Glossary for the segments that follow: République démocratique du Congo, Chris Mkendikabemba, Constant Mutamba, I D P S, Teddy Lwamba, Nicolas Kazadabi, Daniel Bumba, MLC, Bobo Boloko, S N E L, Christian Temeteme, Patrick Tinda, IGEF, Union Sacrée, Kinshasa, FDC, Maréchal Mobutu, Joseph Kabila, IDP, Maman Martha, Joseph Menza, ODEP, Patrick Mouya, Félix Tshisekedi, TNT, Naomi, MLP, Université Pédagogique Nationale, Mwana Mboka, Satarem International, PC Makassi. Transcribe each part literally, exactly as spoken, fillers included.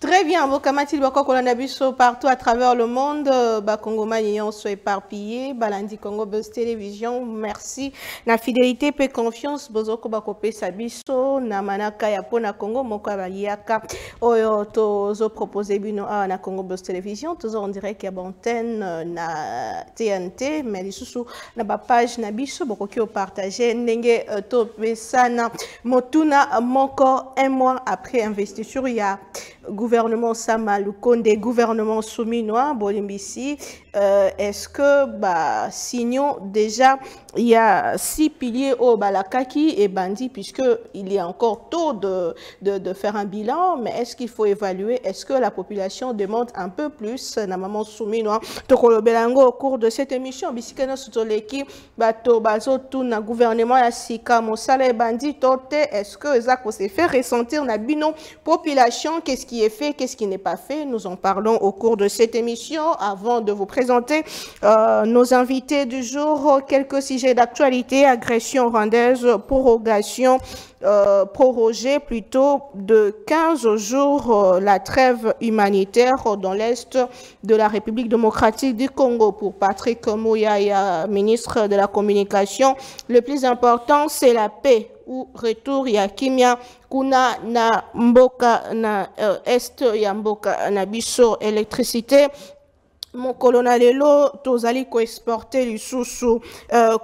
Très bien, vous kamatil bako kolanda biso partout à travers le monde, ba Kongoma yon so éparpillé, balandi Congo Buzz Télévision, merci na fidélité pe confiance bozoko bako pesa biso na manaka ya pona Congo moko baliaka oyo tozo proposer bino na Congo Buzz Télévision, tozo on dirait que antenne na T N T mais lisusu na ba page na biso bako ki o partager ndenge to pesa na motuna moko un mois après investiture ya gouvernement Samaloukonde, des gouvernements souminois, Bolimbisi, euh, est-ce que, bah, signons déjà, il y a six piliers au Balakaki et Bandi, puisqu'il est encore tôt de, de, de faire un bilan, mais est-ce qu'il faut évaluer, est-ce que la population demande un peu plus, na maman souminois, Tokolo Belango, au cours de cette émission, Bisikano Sotoleki, Bato Bazo, tout na gouvernement, Yassika, Monsala et Bandi, Tote, est-ce que ça s'est fait ressentir, na binon, population, qu'est-ce qui est fait, qu'est-ce qui n'est pas fait. Nous en parlons au cours de cette émission. Avant de vous présenter euh, nos invités du jour, quelques sujets d'actualité, agression rwandaise, prorogation, euh, prorogée plutôt de quinze jours, euh, la trêve humanitaire dans l'Est de la République démocratique du Congo. Pour Patrick Mouya, ministre de la Communication, le plus important, c'est la paix. Ou retour ya kimia kuna na mboka na uh, est ya mboka na biso électricité mon colonelelo tozali ko exporter les sous-sous euh,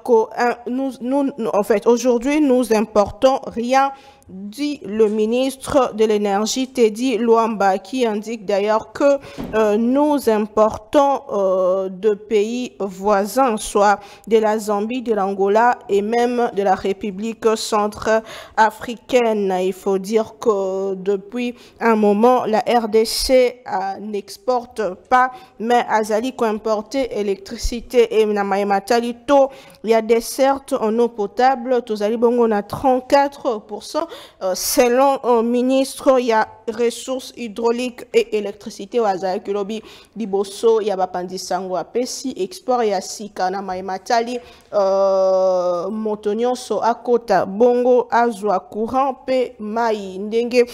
nous, nous en fait aujourd'hui nous importons rien, dit le ministre de l'énergie Teddy Lwamba, qui indique d'ailleurs que euh, nous importons euh, de pays voisins, soit de la Zambie, de l'Angola et même de la République centrafricaine. Il faut dire que depuis un moment, la R D C euh, n'exporte pas, mais Azali qu'on importe électricité et Matalito, il y a des certes en eau potable, Tozali Bongo on a trente-quatre pour cent. Euh, selon le euh, ministre, il y a ressources hydrauliques et électricité au Azaki Lobi, Liboso, il y a Bapandi Sango, Pessi, Export, il y a Sikana, Maïmatali, euh, Montognon, Soakota, Bongo, Azwa, Courant, Pe, Maï, Ndenge,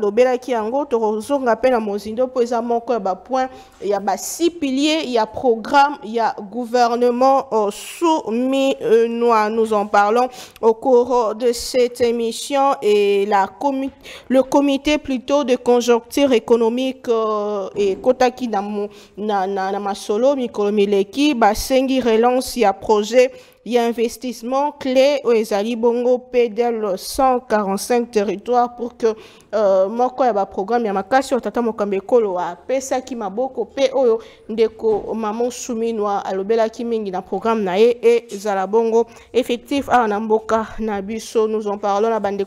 Lobela Kiango, Torozo, Ngapen, Amozindo, Poesa, Monko, Point, il y a six piliers, il y a programme, il y a gouvernement euh, soumis, euh, noir. Nous en parlons au cours de cette émission. Et la comi le comité plutôt de conjoncture économique euh, et Kotaki Namasolo, na, na, na Mikolomileki, Basengi relance, il y a projet, il y a investissement clé au Ezali Bongo Pédel cent quarante-cinq territoires pour que euh, Moko yaba programme ya makasio tata Mokambe Kolo a pesa ki maboko pe oyo ndeko maman souminwa alobela ki mingi na programme na ye et Zala Bongo effectif a na mboka na biso. Nous en parlons la bande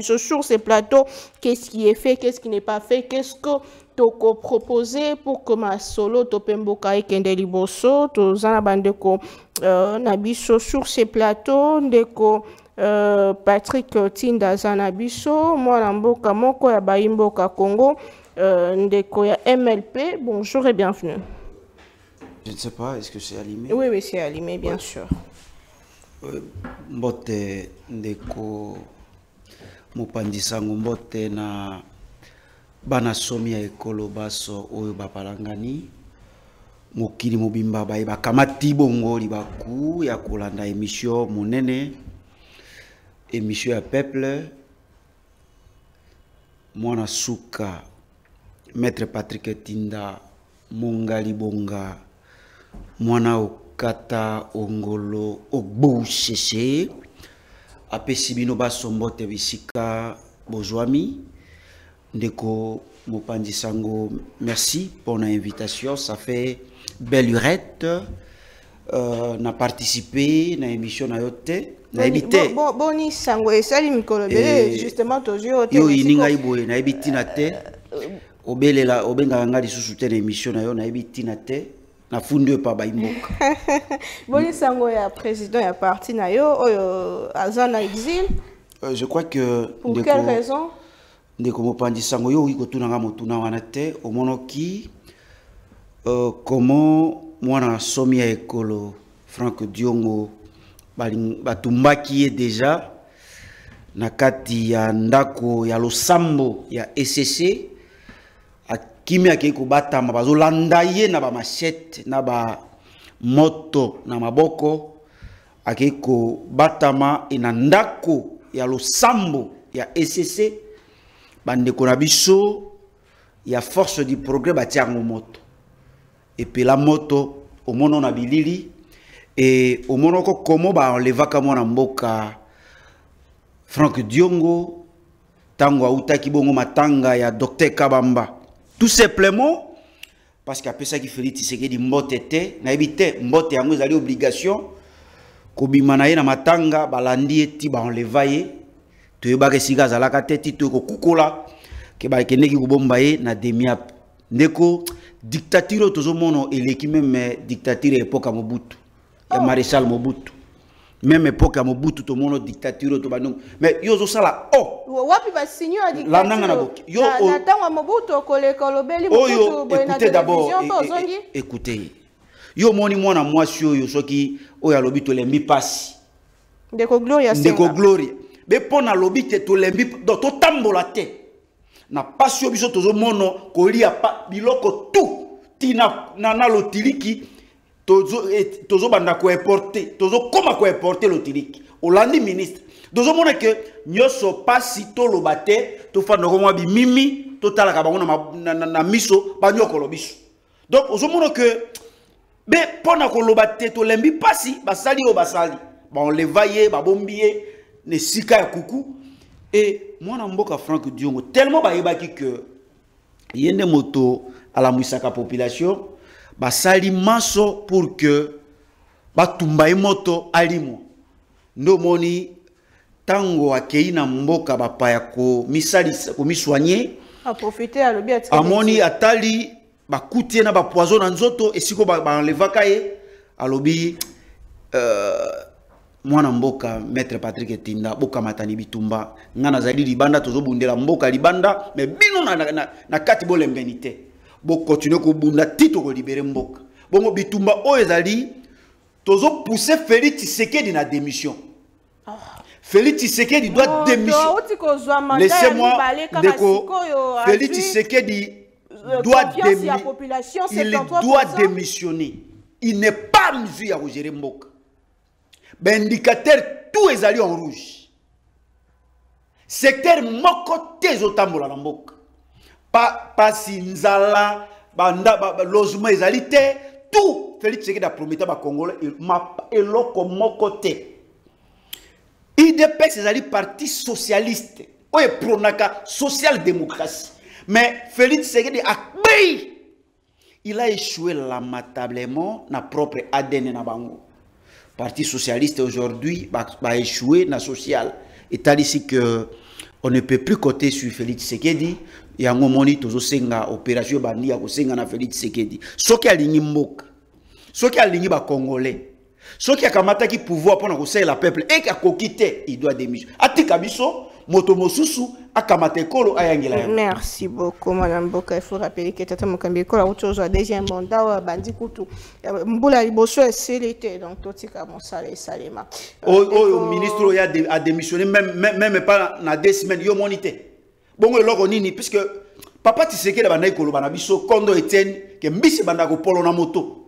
sur ces plateaux, qu'est-ce qui est fait, qu'est-ce qui n'est pas fait, qu'est-ce que toko proposé pour que ma solo topemboka ekende liboso tozana bandeko na biso sur ces plateaux ndeko Patrick Tinda zana biso Mwana Mboka moko ya baimboka Congo ndeko ya M L P. Bonjour et bienvenue. Je ne sais pas, est-ce que c'est allumé? Oui oui, c'est allumé bien sûr. Mbote ndeko Mopandisango mbote na bana somi ya ekolo baso oyo bapalangani mokili mobimba baye bakamati bongo libaku ya kolanda émission monene émission ya peuple mwana suka maître Patrick Tinda mongali bonga mwana okata ongolo ogbouchese apesi bino baso mbote bisika bozwami. Ndeko Mopandi Sango, merci pour l'invitation. Ça fait belle lurette. Euh, n'a participé à l'émission na yote. Na ebité. Bon, bon, bon, Sango et Salim Kolobele, justement, toujours. Yo, il n'y a pas na ebité na te. Obele la, obenga nga di sous-souter l'émission na yo, na ebité na te. Na funde pa baimboka. Boni Sango ya président ya parti na yo, oyo azana exil. Je crois que. Pour quelle raison? ndeko mopandi sango yo iko tunanga motuna wana te omonoki euh comment mwana somia ekolo Franck Diongo batumbaki est déjà nakati ya ndako ya losambo ya S C C akimi akiko batama bazolandaye na ba machete na ba moto na maboko akiko batama ina ndako ya losambo ya S C C bande konabiso ya force du progrès batiango moto et puis la moto au mono na bilili et au mono ko komo ba enleva ka Mwana Mboka Franck Diongo tango auta kibongo matanga ya docteur Kabamba tout simplement parce qu'après ça qui Félix Tshisekedi mbotete na ebite mbote yango ezali obligation kobima na ye na matanga balandi eti ba enleva ye to ba kesiga za la kateti to ko kukola ke ba keneki kubomba ye na demiap ndeko dictature tozomono eleki même dictature époque Mobutu ya Maréchal Mobutu même époque à Mobutu tout mono dictature to banong mais yo zo sala oh wapi ba signer a dictature la nanga na boki yo na tanga Mobutu ko le kolobeli Mobutu boyna télévision écoutez yo moni mwana mwasi yo soki oya lobi to le mi passe ndeko gloria ndeko gloria be pona lobi te to le mi do to tambola te na passion biso tozo mono ko lia pa biloko tout tina nana lotiliki tozo et tozo banda ko importer tozo koma ko importer lotiliki olandi ministre dozo mona ke nyoso pas sito lobate to fano ko mwabi mimi to tala ka bango na na miso banyoko lobiso donc ozo mona ke be pona ko lobate to lembi pasi basali o basali ba on levaye ba bombier ne sika ya kuku et Mwana Mboka Franck Diongo tellement ba yebaki que yende moto à la muisaka population ba sali maso pour que ba tumba moto alimo no moni tango akei na mboka ba paya ko misali ko misoigner a profiter à lobi amoni atali ba kutie na ba poison na nzoto esiko ba enlevaka ye a lobi euh Mwana Mboka Maître Patrick Tinda boka matani bitumba ngana zali libanda tozobundela mboka libanda mais bino na na, na kati bolembenite bo continuer ko bunda tito ko libérer mboka bongo bitumba o ezali tozo pousser Félix Tshisekedi na démission oh. Félix Tshisekedi doit démissionner laissez-moi déco Félix Tshisekedi doit démissionner il doit démissionner il n'est pas en mesure de gérer mboka ben indicateur tout ezali en rouge secteur moko tezo tambola na mboka pas pas sinzala banda ba, ba, logement ezalité tout Félix Tshisekedi a promis ba congolais il m'a eloko moko te I D P ezali parti socialiste oye pronaka social démocratie mais Félix Tshisekedi a bay il a échoué lamentablement na propre A D N na bango parti socialiste aujourd'hui va bah, bah, échouer na social et tal ici que on ne peut plus compter sur Félix Tshisekedi et en momoni tozo senga opération bandi ya kosenga na Félix Tshisekedi soki alingi mboka soki alingi ba congolais soki akamata ki pouvoir pona ko sel la peuple et akokite il doit démissionner atika biso moto mosusu akamata ekolo ayangela. Merci beaucoup madame Mboka il faut rappeler que tata Mokambi ekolo autour de deuxième mandat bandi kutu mbula liboso eselite donc totika mon sale salema oyo ministre ya a démissionné même même pas na deux semaines yo monité bongo eloko nini puisque papa Tshisekedi bana ekolo bana biso kondo Etienne que mbisi banda ko polo na moto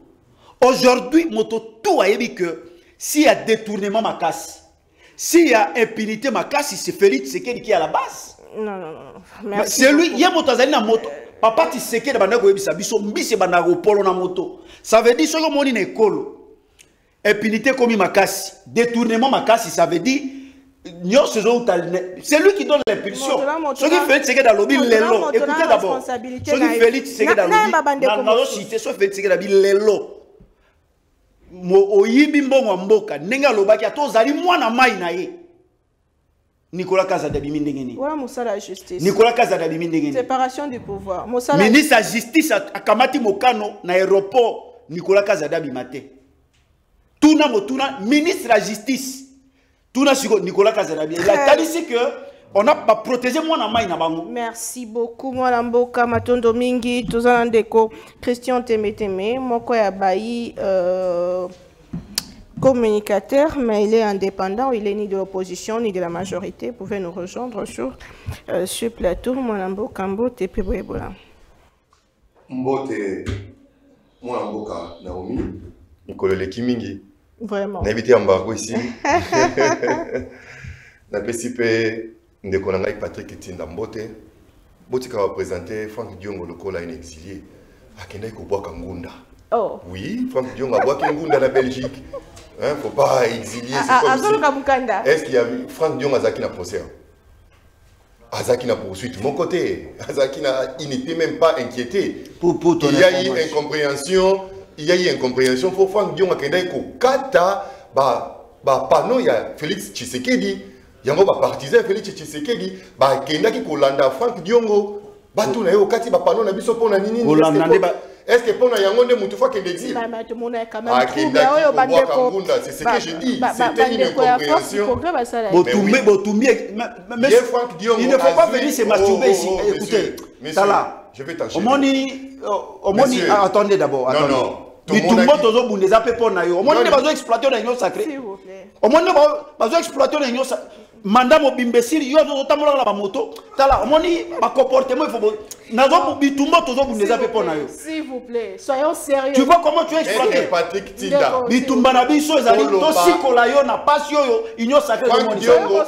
aujourd'hui moto tout ayebi que s'il y a détournement Makassi s'il y a impunité Makassi c'est Félix Tshisekedi qui est à la base non non non c'est lui il y a motazali na moto papa Tshisekedi banda ko yebisa biso mbisi banda ko polo na moto ça veut dire soko moni na ekolo impunité comme Makassi détournement Makassi ça veut dire c'est lui qui donne l'impulsion. Ce qui fait c'est que dans l'objet l'élo. Écoutez d'abord. Ce qui Félix c'est que dans l'objet. Dans l'objet soit Félix c'est que dans l'élo. Mo oyibi mbongo mboka nenga lobaki atozali mwana mai na ye. Nicolas Kazadabi mindengeni. Voilà mosala justice. Nicolas Kazadabi mindengeni. Séparation du pouvoir. Mosala ministre de justice akamati mokano na aéroport Nicolas Kazadabi maté. Tuna motuna ministre de justice. Tout n'a Nicolas Kazadabi. Il a dit que On a protégé Mwana Mai Nabango. Merci beaucoup, Mwana Mboka, Matondo Mingi, Tozan Ndeko, Christian Temeteme, Moko Yabayi, euh, communicateur, mais il est indépendant, il est ni de l'opposition, ni de la majorité. Vous pouvez nous rejoindre sur euh, ce plateau. Mwana Mboka, Mbote, Pibouébola. Mbote, Mwana Mboka, Naomi, Nicolas Lekimingi. Vraiment. N'invité à Mbargo ici. Na participé de Konanga avec Patrick Tinda Mbote. Mbote qui a représenté Franck Diongo, le col à un exilié. A Kenda Kouboua Kangunda. Oh. Oui, Franck Diongo a boit Kangunda la Belgique. Il hein, ne faut pas exilier. Est-ce qu'il y a Franck Diongo a Zaki na procès? Azaki n'a poursuite. Mon côté, Azaki n'a, il n'était même pas inquiété. Pour, pour ton il y a eu incompréhension. Il y a eu incompréhension pour Franck Diongo a Kenda Koukata. Bah, bah, pardon, il y a Félix Tshisekedi. Il y a un partisan Félix Tshisekedi, qui a Kolanda Franck Diongo, qui a été en train de se faire. Est-ce que pour nous, il y a un mot qui est exilé? C'est ce que je dis. C'était une incompréhension. Il ne faut pas venir se masturber ici. Écoutez, je vais t'enchaîner. Attendez d'abord. Non, non. Mais tout le monde est au moins on va exploiter l'Union Sacrée. Au moins on va exploiter l'Union Sacrée. Mandam au bimbessir, il y a d'autres la ma moto. Tala, on dit, ma comportement, il faut. S'il vous plaît, soyons sérieux. Tu vois comment tu es exploité. Patrick Tinda. Bitumba na biso ezali tosi kolayo na passion yo union sacrée de monde.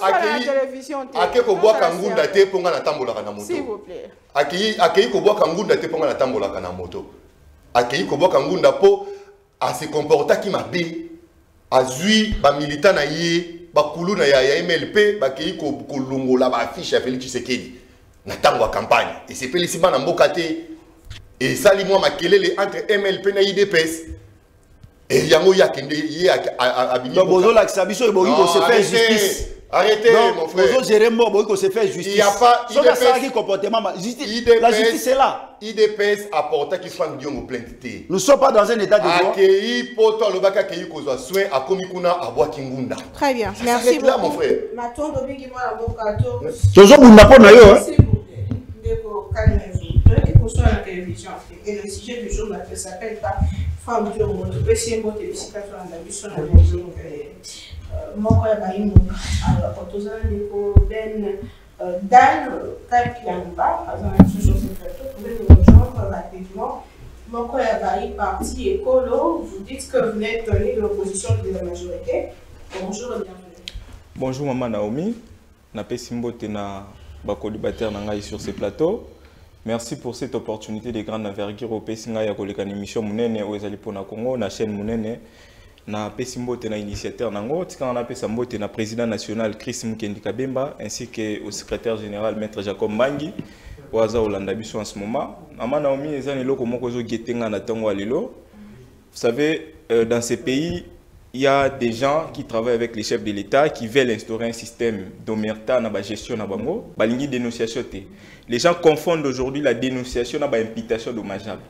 Akei ko boa kangunda te ponga na tambola kana moto. S'il vous plaît. Akei akei ko boa kangunda te ponga na tambola kana moto. Akei ko boa kangunda po a se comporta qui m'a bé. Azui ba militant na yé. Bakuluna ya M L P bakei ko kolongola ba fiche ya Félix Tshisekedi na tango ya campagne et c'est Félix Bana Mboka te et sali moi makelele entre M L P na I D P S et yango ya kende ya abinyo bozo la kisabiso e boyi ko se faire justice. Arrêtez mon frère, bozo gérer mort boyi ko se faire justice. Il y a pas I D P S comportement justice, la justice est là. I D P S apporta qui soit Diongo plainté. Nous sommes pas dans un état de droit. Akei poto lobaka akei ko zo soin a komikuna aboa kingunda. Très bien. Merci beaucoup. Là mon frère. Matondo bingi mwana mboka to. Tozo bunda po na yo hein. S'il vous plaît. Ndeko Kanyezu. Toi qui console la télévision et le sujet du jour ne s'appelle pas Franck Diongo. Tu peux essayer moto de citation dans la vision de Diongo. Moko ya bayimu. Alors potoza ndeko ben Dan, Teddy Lwamba, par exemple, sur ce plateau, vous pouvez nous rejoindre rapidement. Moko Yabayi, parti écolo, vous dites que vous n'êtes donné de l'opposition de la majorité. Bonjour et bienvenue. Bonjour, Maman Naomi. Napé Simbo Tena Bakolibater Nangaï sur ce plateau. Merci pour cette opportunité de grande envergure au Pessinga Yakolekani Michel Mounene, au Ezalipona Congo, na chaîne Mounene. Napé Simbo Tena initiateur Nango, Tikan Napé Sambo Tena président national Chris Mkendikabemba, ainsi que au secrétaire général Maître Jacob Bangui, Waza Olanda Bissou en ce moment. Maman Naomi Ezanelo Komokozo Getenga Natango Alilo. Vous savez, dans ces pays, il y a des gens qui travaillent avec les chefs de l'État qui veulent instaurer un système d'omerta dans la gestion de Nabango, balingi dénonciation. Les gens confondent aujourd'hui la dénonciation avec l'imputation dommageable.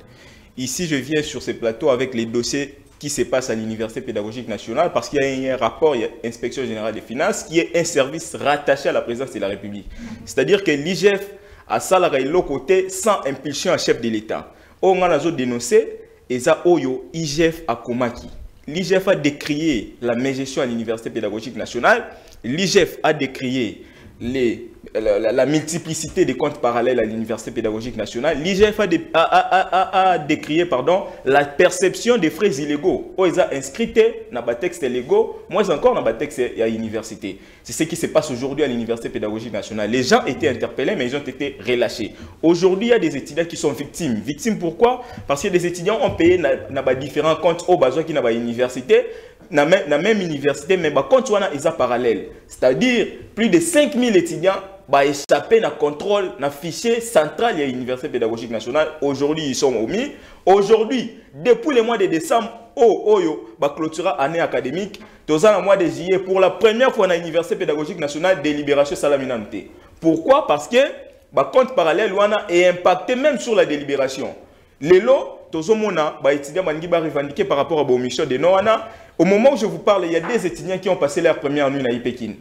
Ici, je viens sur ces plateaux avec les dossiers qui se passe à l'Université Pédagogique Nationale parce qu'il y a un rapport, il y a l'Inspection Générale des Finances qui est un service rattaché à la présidence de la République. C'est-à-dire que l'I G E F a salarié l'autre côté sans impulsion à chef de l'État. On a dénoncé et ça Oyo, I G E F a Komaki. L'I G E F a décrié la mégestion à l'Université Pédagogique Nationale. L'I G E F a décrié les, la, la, la multiplicité des comptes parallèles à l'Université Pédagogique Nationale. L'I G F a, dé, a, a, a, a décrié pardon, la perception des frais illégaux. Ils ont inscrit dans les textes illégaux, moins encore dans les textes à l'université. C'est ce qui se passe aujourd'hui à l'Université Pédagogique Nationale. Les gens étaient interpellés, mais ils ont été relâchés. Aujourd'hui, il y a des étudiants qui sont victimes. Victimes pourquoi? Parce que des étudiants ont payé dans les différents comptes au besoin qui dans l'université. Dans la même université, mais bah, quand tu as des parallèles, c'est-à-dire plus de cinq mille étudiants bah, échappés dans le contrôle, dans le fichier central de l'Université pédagogique nationale. Aujourd'hui, ils sont omis. Aujourd'hui, depuis le mois de décembre, oh, oh, yo, bah, clôtura année académique, dans le mois de juillet, pour la première fois dans l'Université pédagogique nationale, délibération salaminante. Pourquoi? Parce que bah, compte parallèle est impacté même sur la délibération. Les lots, tous les étudiants ont revendiqué par rapport à la mission de Noana. Au moment où je vous parle, il y a des étudiants qui ont passé leur première nuit à Ipekine.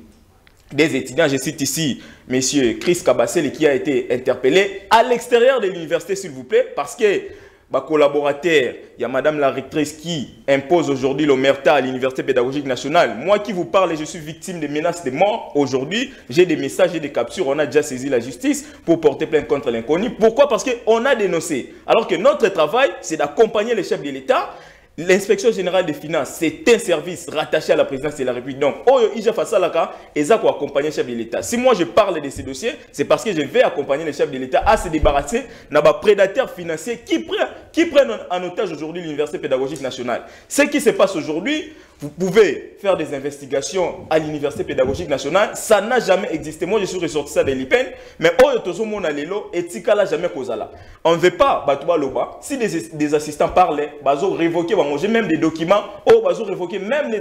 des étudiants, je cite ici M. Chris Kabasele qui a été interpellé à l'extérieur de l'université, s'il vous plaît, parce que bah, collaborateur, il y a Madame la rectrice qui impose aujourd'hui l'omerta à l'Université Pédagogique Nationale. Moi qui vous parle, je suis victime de menaces de mort. Aujourd'hui, j'ai des messages et des captures. On a déjà saisi la justice pour porter plainte contre l'inconnu. Pourquoi? Parce qu'on a dénoncé. Alors que notre travail, c'est d'accompagner les chefs de l'État. L'inspection générale des finances, c'est un service rattaché à la présidence de la République. Donc, Oyo I G F Salaka, et ça pour accompagner le chef de l'État. Si moi je parle de ces dossiers, c'est parce que je vais accompagner le chef de l'État à se débarrasser d'un prédateur financier qui prend, qui prend en otage aujourd'hui l'Université Pédagogique Nationale. Ce qui se passe aujourd'hui, vous pouvez faire des investigations à l'Université Pédagogique Nationale. Ça n'a jamais existé. Moi, je suis ressorti ça de l'I P E N. Mais on ne veut pas, si des, des assistants parlaient, ils révoquer, même des documents, ils vont révoquer même les,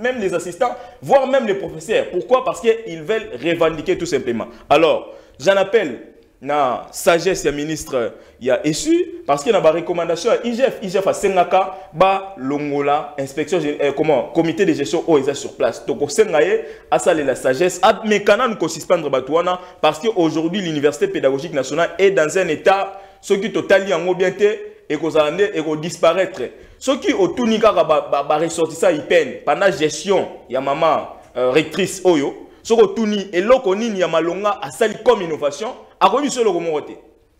même les assistants, voire même les professeurs. Pourquoi? Parce qu'ils veulent revendiquer tout simplement. Alors, j'en appelle na sagesse ya ministre ya issu parce qu'il y a des recommandations à I G F, I G F à Sengaka, ba longola inspection eh, comment comité de gestion O E S A sur place. Donc au Sengaye, à ça la sagesse, à mekana nous suspendre batouana parce que aujourd'hui l'Université Pédagogique Nationale est dans un état ce qui totalie en mobilité et qu'on s'en est et qu'on disparaître. Ce qui au Tunika va ressortissant il peine pendant gestion ya maman euh, rectrice Oyo, ce que Tuni et l'okonini ya malonga à sali comme innovation.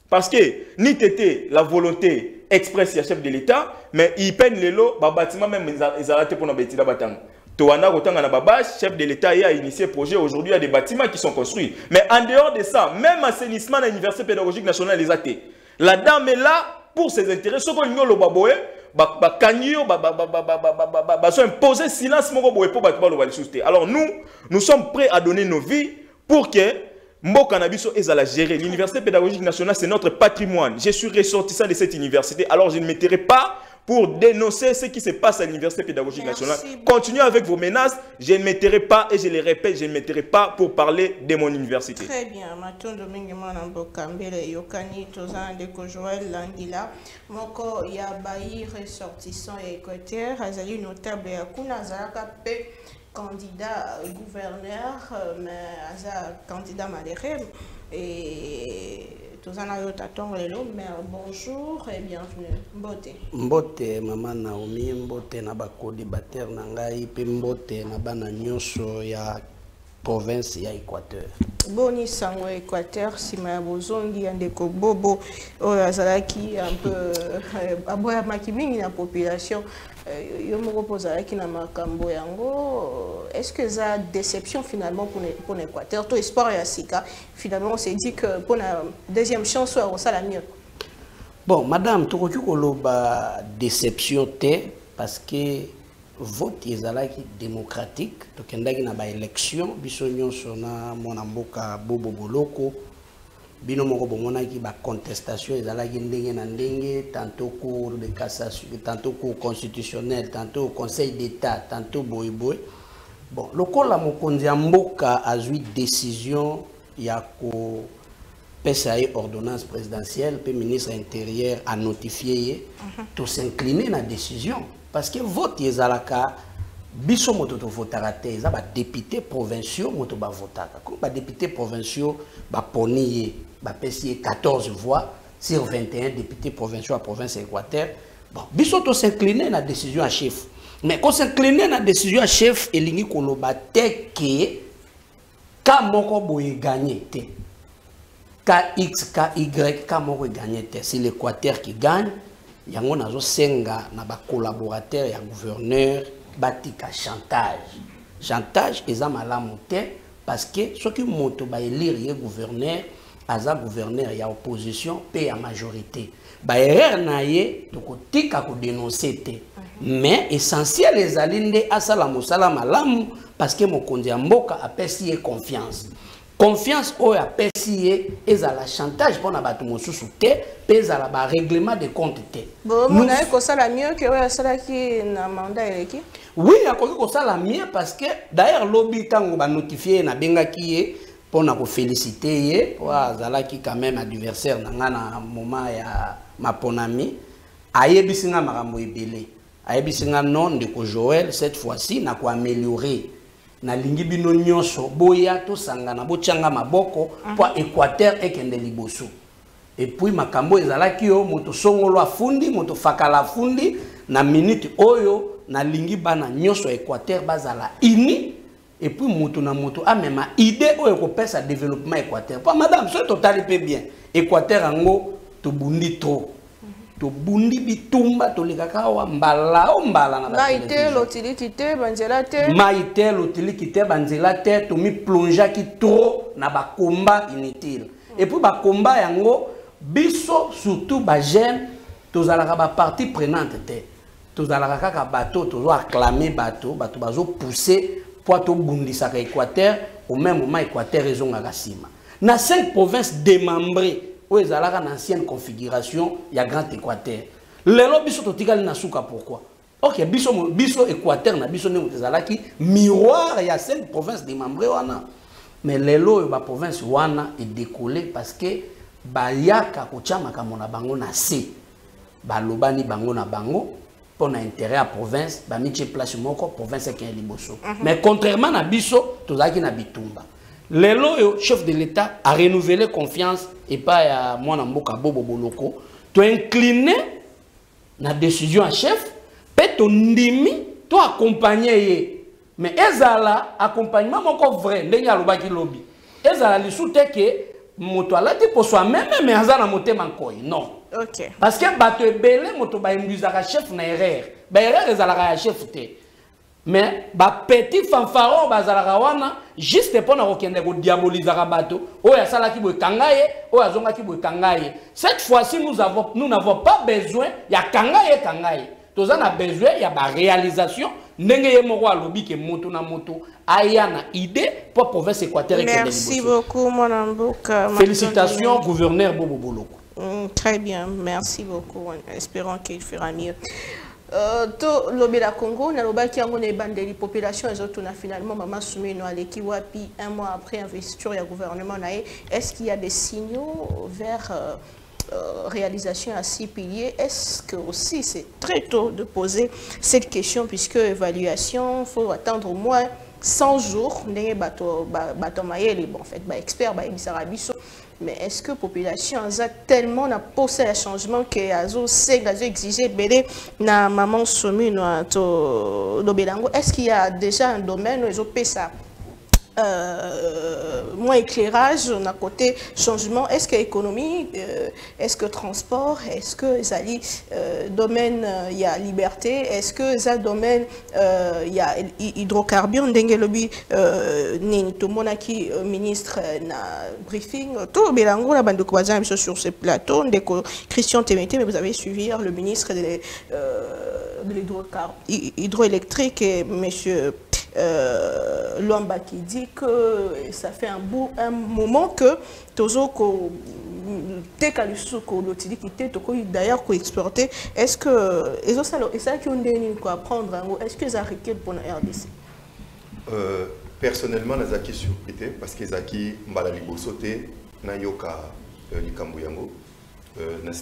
Parce que ni t'étais la volonté express du chef de l'État, mais il peine les lots, les bâtiments même ils arrêtent pour nos bêtises d'abattant. Toana Rotangana Baba, chef de l'État a initié projet. Aujourd'hui, il y a des bâtiments qui sont construits. Mais en dehors de ça, même assainissement de l'Université Pédagogique Nationale les athées. La dame est là pour ses intérêts. Ce qu'on le baboé, bah canyon, bah bah bah bah bah bah bah bah bah bah imposer silence mon baboé pour battre le valisouté. Alors nous, nous sommes prêts à donner nos vies pour que Mokanabiso est à la gérer. L'Université Pédagogique Nationale, c'est notre patrimoine. Je suis ressortissant de cette université, alors je ne m'étierai pas pour dénoncer ce qui se passe à l'Université Pédagogique Nationale. Continuez avec vos menaces, je ne m'étierai pas, et je les répète, je ne m'étierai pas pour parler de mon université. Très bien. Candidat gouverneur, mais Aza candidat Maléré et tous en ayant attendu les lots. Mais bonjour et bienvenue. Mbote. Mbote, maman Naomi, mbote na bako débatteur nangai, pe mbote na bananyoso ya province ya Équateur. Boni sango Équateur, si ma bozongi andeko bobo, Aza qui un peu aboya makimini na population. Je me repose à Kinamakamboyango. Est-ce que ça déception finalement pour l'Équateur? Tout espoir est à Sika. Finalement, on s'est dit que pour la deuxième chance, on s'est la mieux. Bon, madame, tu as déception parce que le vote est démocratique. Donc, il y a une élection. Il y a Mwana Mboka Bobo Boloko. Bino moko monaki ba contestation ezalaki ndenge na ndenge tantôt cour de cassation tantôt cour constitutionnelle tantôt conseil d'état tantôt boy boy bon lokola mokonzi ya mboka azwi décision ya ko pesa ye ordonnance présidentielle pe ministre intérieur a notifié ye to s'incliner na décision parce que vote ezalaka biso moto to votera te eza ba député provinciaux moto ba votaka comme ba député provinciaux ba ponier ba pesier quatorze voix sur vingt et un députés provinciaux à province Équateur. Bon, biso to s'incliner na décision à chef. Mais ko s'incliner na décision à chef elingi koloba te ke ka moko boye gagner te. Ka X ka Y ka moko gagner te, c'est l'Équateur qui gagne. Yango nazo senga na ba collaborateur ya gouverneur batika chantage. Chantage eza malamu te parce que ceux qui montent ba élire ye gouverneur aza gouverneur ya opposition pe ya majorité. Ba erreur na ye to kotika ko dénoncer te. Mais essentiel ezali nde asala musala malamu parce que mokonzi ya mboka apesi ye confiance. Confiance o apesi ye ezala chantage pona bato mosusu te pe ezala ba règlement de compte te. Bon, mon aïe ko sala mieux que o sala ki na mandat eleki. Oui, il y a quelque chose la mienne parce que d'ailleurs lobby quand on va notifier na benga qui est pour na féliciter wa zala qui quand même adversaire nanga na moment ya maponami ayebisinga makambo ebele ayebisinga non de ko Joël cette fois-ci na ko améliorer na lingi bino nyonso boya to sangana bochanga maboko po Équateur et Kendeliboso. Et puis makambo ezalaki yo moto songolo afundi moto fakala afundi na minute oyo na lingi bana nyonso Équateur bazala ini et puis moto na moto a même idée oyo ko pesa développement Équateur. Pa madame ce total pe bien. Équateur ango to bundi trop. To bundi bitumba to lekaka wa mbala o mbala na maite l'utilité banzela te maite l'utilité banzela te to mi plonja ki trop na ba combat inutile et puis ba combat yango biso surtout ba jeune to zalaka ba partie prenante te to zalaka kaka bato to zo acclamer bato bato bazo pousser pour to bundisa ka Équateur au même moment Équateur ezonga kasima na cinq provinces démembrées où ils allaient en ancienne configuration, il y a Grand Équateur. Les lobbies sont totalement nasuka pourquoi? Ok, biso biso Équateur na biso nemo tezalaki miroir il y a cinq provinces démembrées wana. Mais les lobbies ba province wana est décollé parce que ba yaka kochama kamona bango na C, ba lobani bango na bango pour intérêt à province, ba miche place moko province qui est liboso. Mais contrairement na biso tozalaki na bitumba. Lelo, chef de l'État a renouvelé confiance et pas à Mwana Mboka Bobo Boloko. Tu as incliné la décision à chef, peut-être tu as accompagné. Mais ezala accompagnement encore vrai, ndenge alobaki lobby. Ezala li soute ke moto alati pour soi-même mais azana motema nkoi. Non. OK. Parce que bato ebele moto ba imbuzaka chef na erreur. Ba erreur ezala chef te. Mais ba petit fanfaron bazalaka wana juste pour na okende ko diaboliser bato oyo asala ki bokangaye oyo azonga ki bokangaye. Cette fois-ci nous avons nous n'avons pas besoin ya kangaye kangaye tozana besoin ya ba réalisation ndenge ye moko alobi ke moto na moto aya na idée pour province Équateur. Merci beaucoup Mwana Mboka. Félicitations gouverneur Bobo Boloko. Mm, très bien, merci beaucoup. Espérons qu'il fera mieux. Euh, to lobby la Congo, na loba ki yango na ebandeli population ezoto na finalement maman soumé no aleki wapi un mois après investiture ya gouvernement nae. Est-ce qu'il y a des signaux vers euh, euh, réalisation à six piliers? Est-ce que aussi c'est très tôt de poser cette question puisque évaluation faut attendre au moins cent jours ndenge bato bato mayele bon en fait ba expert ba misarabiso. Mais est-ce que la population a tellement posé le changement que azo sait exiger belé na maman somme na to lobelango? Est-ce qu'il y a déjà un domaine où ils ont ça euh, moins éclairage d'un côté changement? Est-ce que économie, est-ce que transport, est-ce que ça dit euh, domaine il y a liberté, est-ce que ça domaine euh, il y a hydrocarbures ndenge lobi euh, nini tout monaki ministre na briefing tout belango la bande kwazam sur ce plateau ndeko Christian Temeteme, mais vous avez suivi le ministre de euh, de l'hydrocarbure hydroélectrique et monsieur Euh, Lwamba qui dit que ça fait un bout un moment que Tozoko Tekalusuko l'utilité Toko d'ailleurs qu'on exportait. Est-ce que et ça et ça qui ont donné quoi prendre est-ce que ça requiert pour la R D C? Euh, personnellement, les acquis surpris parce que les acquis mbalalibo sauté nayoka likambo yango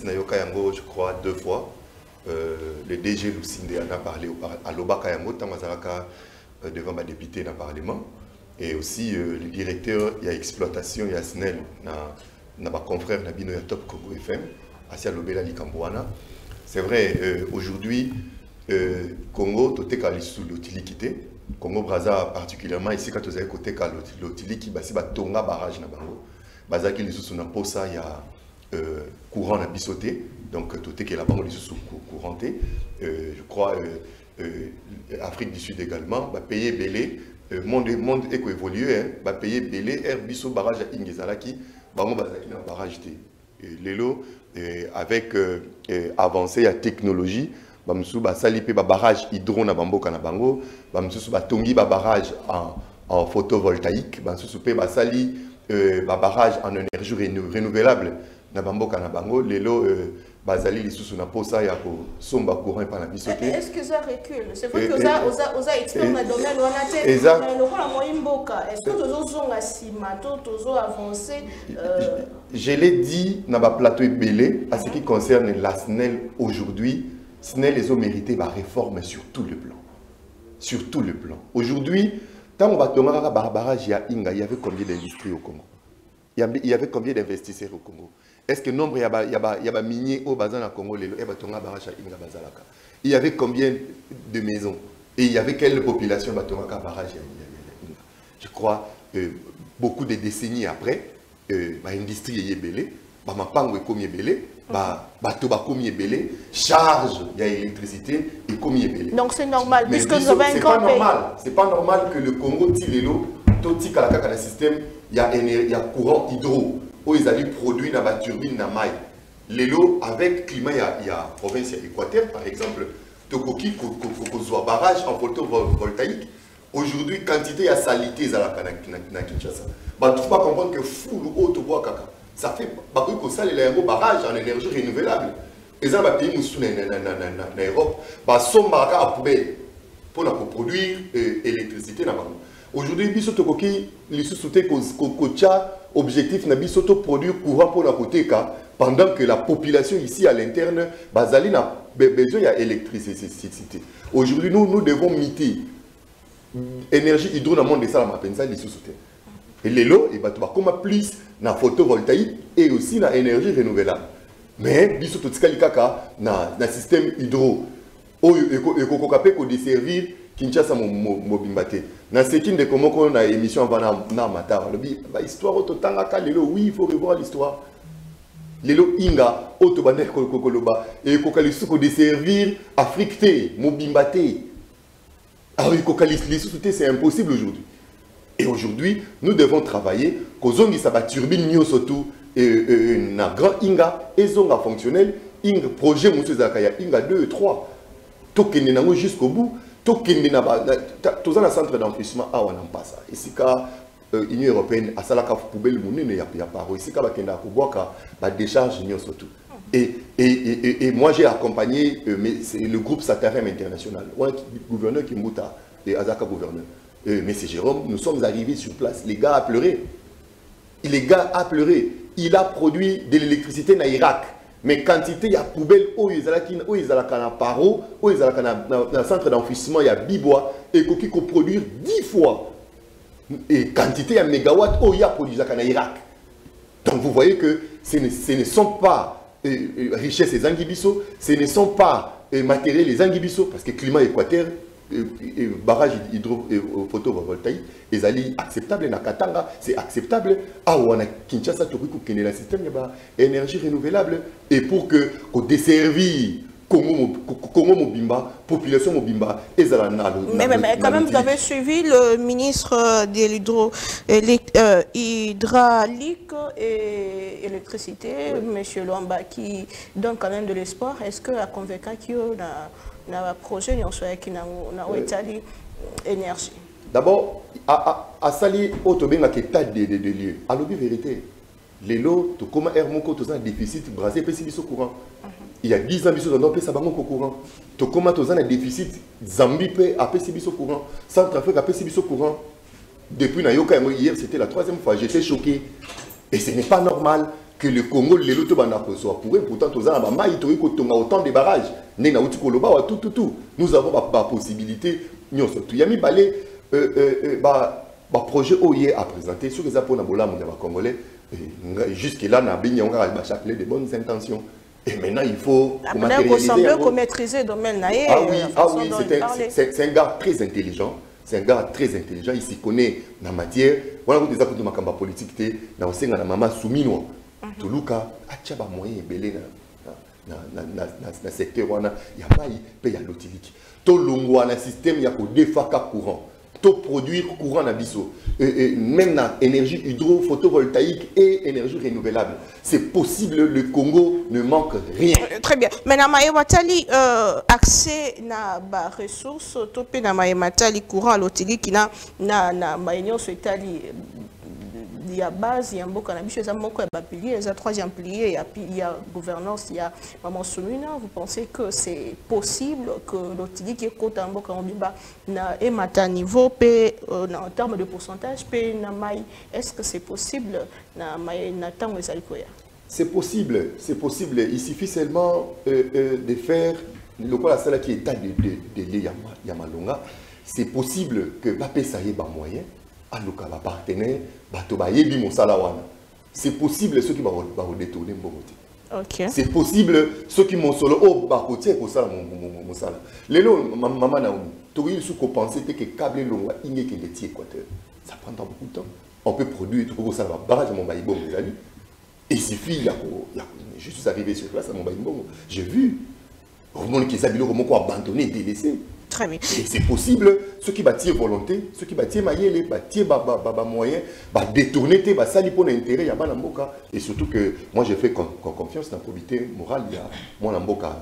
nayoka yango je crois deux fois euh, le D G Lucinde en a parlé à l'Obaka yango tamazaraka devant ma députée dans le Parlement, et aussi euh, le directeur il y a exploitation, il y a S N E L, na ma confrère Nabino ya Top Congo F M, Asia Lobela Likambouana. C'est vrai, euh, aujourd'hui, euh, Congo, Toteka sous l'utilité, Congo Braza particulièrement, ici, quand vous avez côté l'utilité, c'est Tonga barrage na bango, Bazaki les sous na posa, il y a courant na bisoté, donc Toteka la bango les sous couranté, euh, je crois. Euh, Euh, Afrique du Sud également, va payer Belé, le monde est évolué, va payer Belé, Herbisso, barrage à Ingezalaki, va barrage T. Lélo, avec euh, euh, avancée à technologie, va moussou, va salipé, va barrage hydro, na bambo, kanabango, va moussou, va tongi, va barrage en, en photovoltaïque, va moussou, va sali, va barrage en énergie renouvelable, na bambo, kanabango, Lélo, euh, Bazali les sous na posa ya ko somba courant par la bisoté. Est-ce que ça recule? C'est vrai que ça osa osa explique na domaine wana te. Mais le rôle moyen mboka. Est-ce que tozo zonga sima to tozo avancer? Je l'ai dit na ba plateau belé à ce qui concerne la S N E L aujourd'hui, S N E L les ont mérité la réforme sur tout le plan. Sur tout le plan. Aujourd'hui, Quand on va demander à Barbara Inga, il y avait combien d'industries au Congo? Il y avait combien d'investisseurs au Congo? Est-ce que nombre il y a des miniers au Congo? Il y avait combien de maisons? Et il y avait quelle population? Je crois euh, beaucoup de décennies après, euh, l'industrie est belle, la pangue est belle, bah bateau bah comme il est belé charge il y a électricité et comme il est belé donc c'est normal puisque nous avons un grand pays. C'est pas normal que le Congo tire l'eau tout tic à la caca le système il y a il y a courant hydro où ils allaient produire dans la turbine dans maille l'eau avec climat il y a il y a province il y a Équateur par exemple Tokoki Kokozwa barrage en photovoltaïque aujourd'hui quantité à salité à la na Kinshasa bah tu pas comprendre que full ou autre bois caca. Ça fait parce que ça les barrages en énergie renouvelable. Et ça va pays nous sommes en Europe, bah sont marqués à poubelle pour produire électricité là-bas. Aujourd'hui, biso tokoki les sous-soutés kocha objectif na biso to produire courant pour la côté ka pendant que la population ici à l'interne bazali na besoin il y a électricité. Aujourd'hui, nous nous devons miter énergie hydro dans le monde de ça la mapenza les sous-soutés. Et les lots, ils battent comme plus na photovoltaïque et aussi na énergie renouvelable. Mais biso tout ce kaka na na système hydro. O eko eko kokapé ko desservir Kinshasa mobimbate. Na sekin de comment qu'on a émission avant na matar. Le bi ba histoire ototanga ka lelo oui, il faut revoir l'histoire. Lelo inga otobaner kokoloba et kokalisu ko desservir Afrique té mobimbate. Ah oui kokalisu tout c'est impossible aujourd'hui. Et aujourd'hui, nous devons travailler qu'aujourd'hui, ça va turbine mieux surtout na grand inga et zonga fonctionnel inga projet monsieur Zakaya inga deux trois tout qui n'est jusqu'au bout tout qui n'est pas tous en centre d'enfouissement à on en passe ici car l'Union européenne à salaka poubelle monnaie n'y a pas ici car la kenda kuboka la décharge mieux surtout et et et moi j'ai accompagné mais c'est le groupe Satarem international ou un gouverneur qui mouta et Azaka gouverneur. Euh, mais c'est Jérôme, nous sommes arrivés sur place. Les gars a pleuré. Les gars a pleuré. Il a produit de l'électricité dans l'Irak. Mais quantité, il y a poubelle, où ils ont un paro, où ils ont un centre d'enfouissement, il y a bibois, et qui peut produire dix fois. Et quantité, il y a mégawatts, où il y a produit dans l'Irak. Donc vous voyez que ce ne, ce ne sont pas euh, richesses les Anguibissaux, ce ne sont pas euh, matériels les Anguibissaux, parce que climat équateur, barrage hydro photovoltaïque, ils allaient acceptable na Katanga, c'est acceptable. Ah on a Kinshasa tout qui connaît le système énergie renouvelable et pour que qu'on desservir Congo Congo Mobimba population Mobimba et ça là. Mais mais quand même vous avez suivi le ministre de l'hydro hydraulique et électricité monsieur Lwamba qui donne quand même de l'espoir. Est-ce que la convaincation dans le projet, nous avons établi l'énergie. D'abord, à Sali, on a un état de lieu. À la vérité, les lots, comme Hermoko, tout un déficit, brasé, pessimé au courant. Il y a dix ans, ils ont pesé au courant. Tout comme tout un déficit, Zambie a pesé au courant. Centrafrique a pesé au courant. Depuis Nayoka, hier, c'était la troisième fois. J'étais choqué. Et ce n'est pas normal que le Congo, les lots, tout le monde soit pour eux. Pourtant, tout ça, on a autant de barrages. Nous avons la possibilité. Il y a un projet à présenter sur les Congolais. Jusque-là, nous avons chacun des bonnes intentions. Et maintenant, il faut maîtriser le domaine. Ah oui, c'est un gars très intelligent. C'est un gars très intelligent. Il s'y connaît dans la matière. Voilà, vous avez dit que la politique était dans la maman souminoua. Tout le monde a moyen de faire. Dans le secteur, il n'y a pas de paye à l'autique. Tout le monde a un système, il y a deux fois quatre courants. Tout produire courant dans le même dans l'énergie hydro, photovoltaïque et énergie renouvelable. C'est possible, le Congo ne manque rien. Très bien. Mais dans Maïmatali, accès à la ressource, tout le monde courant à l'autique qui n'a pas de il y a base, il y a beaucoup de piliers, il y a troisième pilier, il y a gouvernance, il y a maman soumina. Vous pensez que c'est possible que l'autre qui est côté en beaucoup de niveau, en termes de pourcentage, est-ce que c'est possible? C'est possible, c'est possible. Il suffit seulement euh, euh, de faire le quoi la salle qui est à de, de, de, de, de Yamalonga. c'est possible que Bapesa y ait un moyen, Alouka va partenaire, Batoba y ait mon salawana. C'est possible ceux qui vont détourner mon côté. Okay. C'est possible ceux qui m'ont solo au bacotier pour ça mon salaire. Les lots, maman Naomi, tout il sous pensait que câble l'eau à igné que l'étier équateur. Ça prend beaucoup de temps. On peut produire tout ça va barrage mon baïbon mes amis. Et il suffit, je suis arrivé sur place à mon baïbon, j'ai vu au monde qui s'habille comme quoi abandonné, délaissé. Très bien. C'est possible ceux qui bâtirent volonté, ceux qui bâtirent maillé, bâtirent moyen, détourner, sali pour l'intérêt, y'a Mwana Mboka. Et surtout que moi j'ai fait confiance dans la probité morale, y'a Mwana Mboka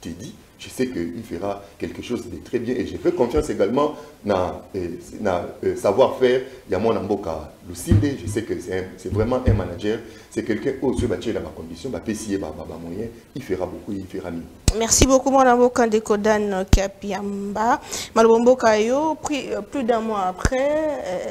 Teddy, je sais qu'il fera quelque chose de très bien. Et j'ai fait confiance également dans le savoir-faire, y'a Mwana Mboka Lucinde, je sais que c'est vraiment un manager, c'est quelqu'un qui va bâtir dans ma condition, va payer moyen, il fera beaucoup, il fera mieux. Merci beaucoup, Mwana Mboka Ndekodan Kapiamba. Mwana yo, plus d'un mois après,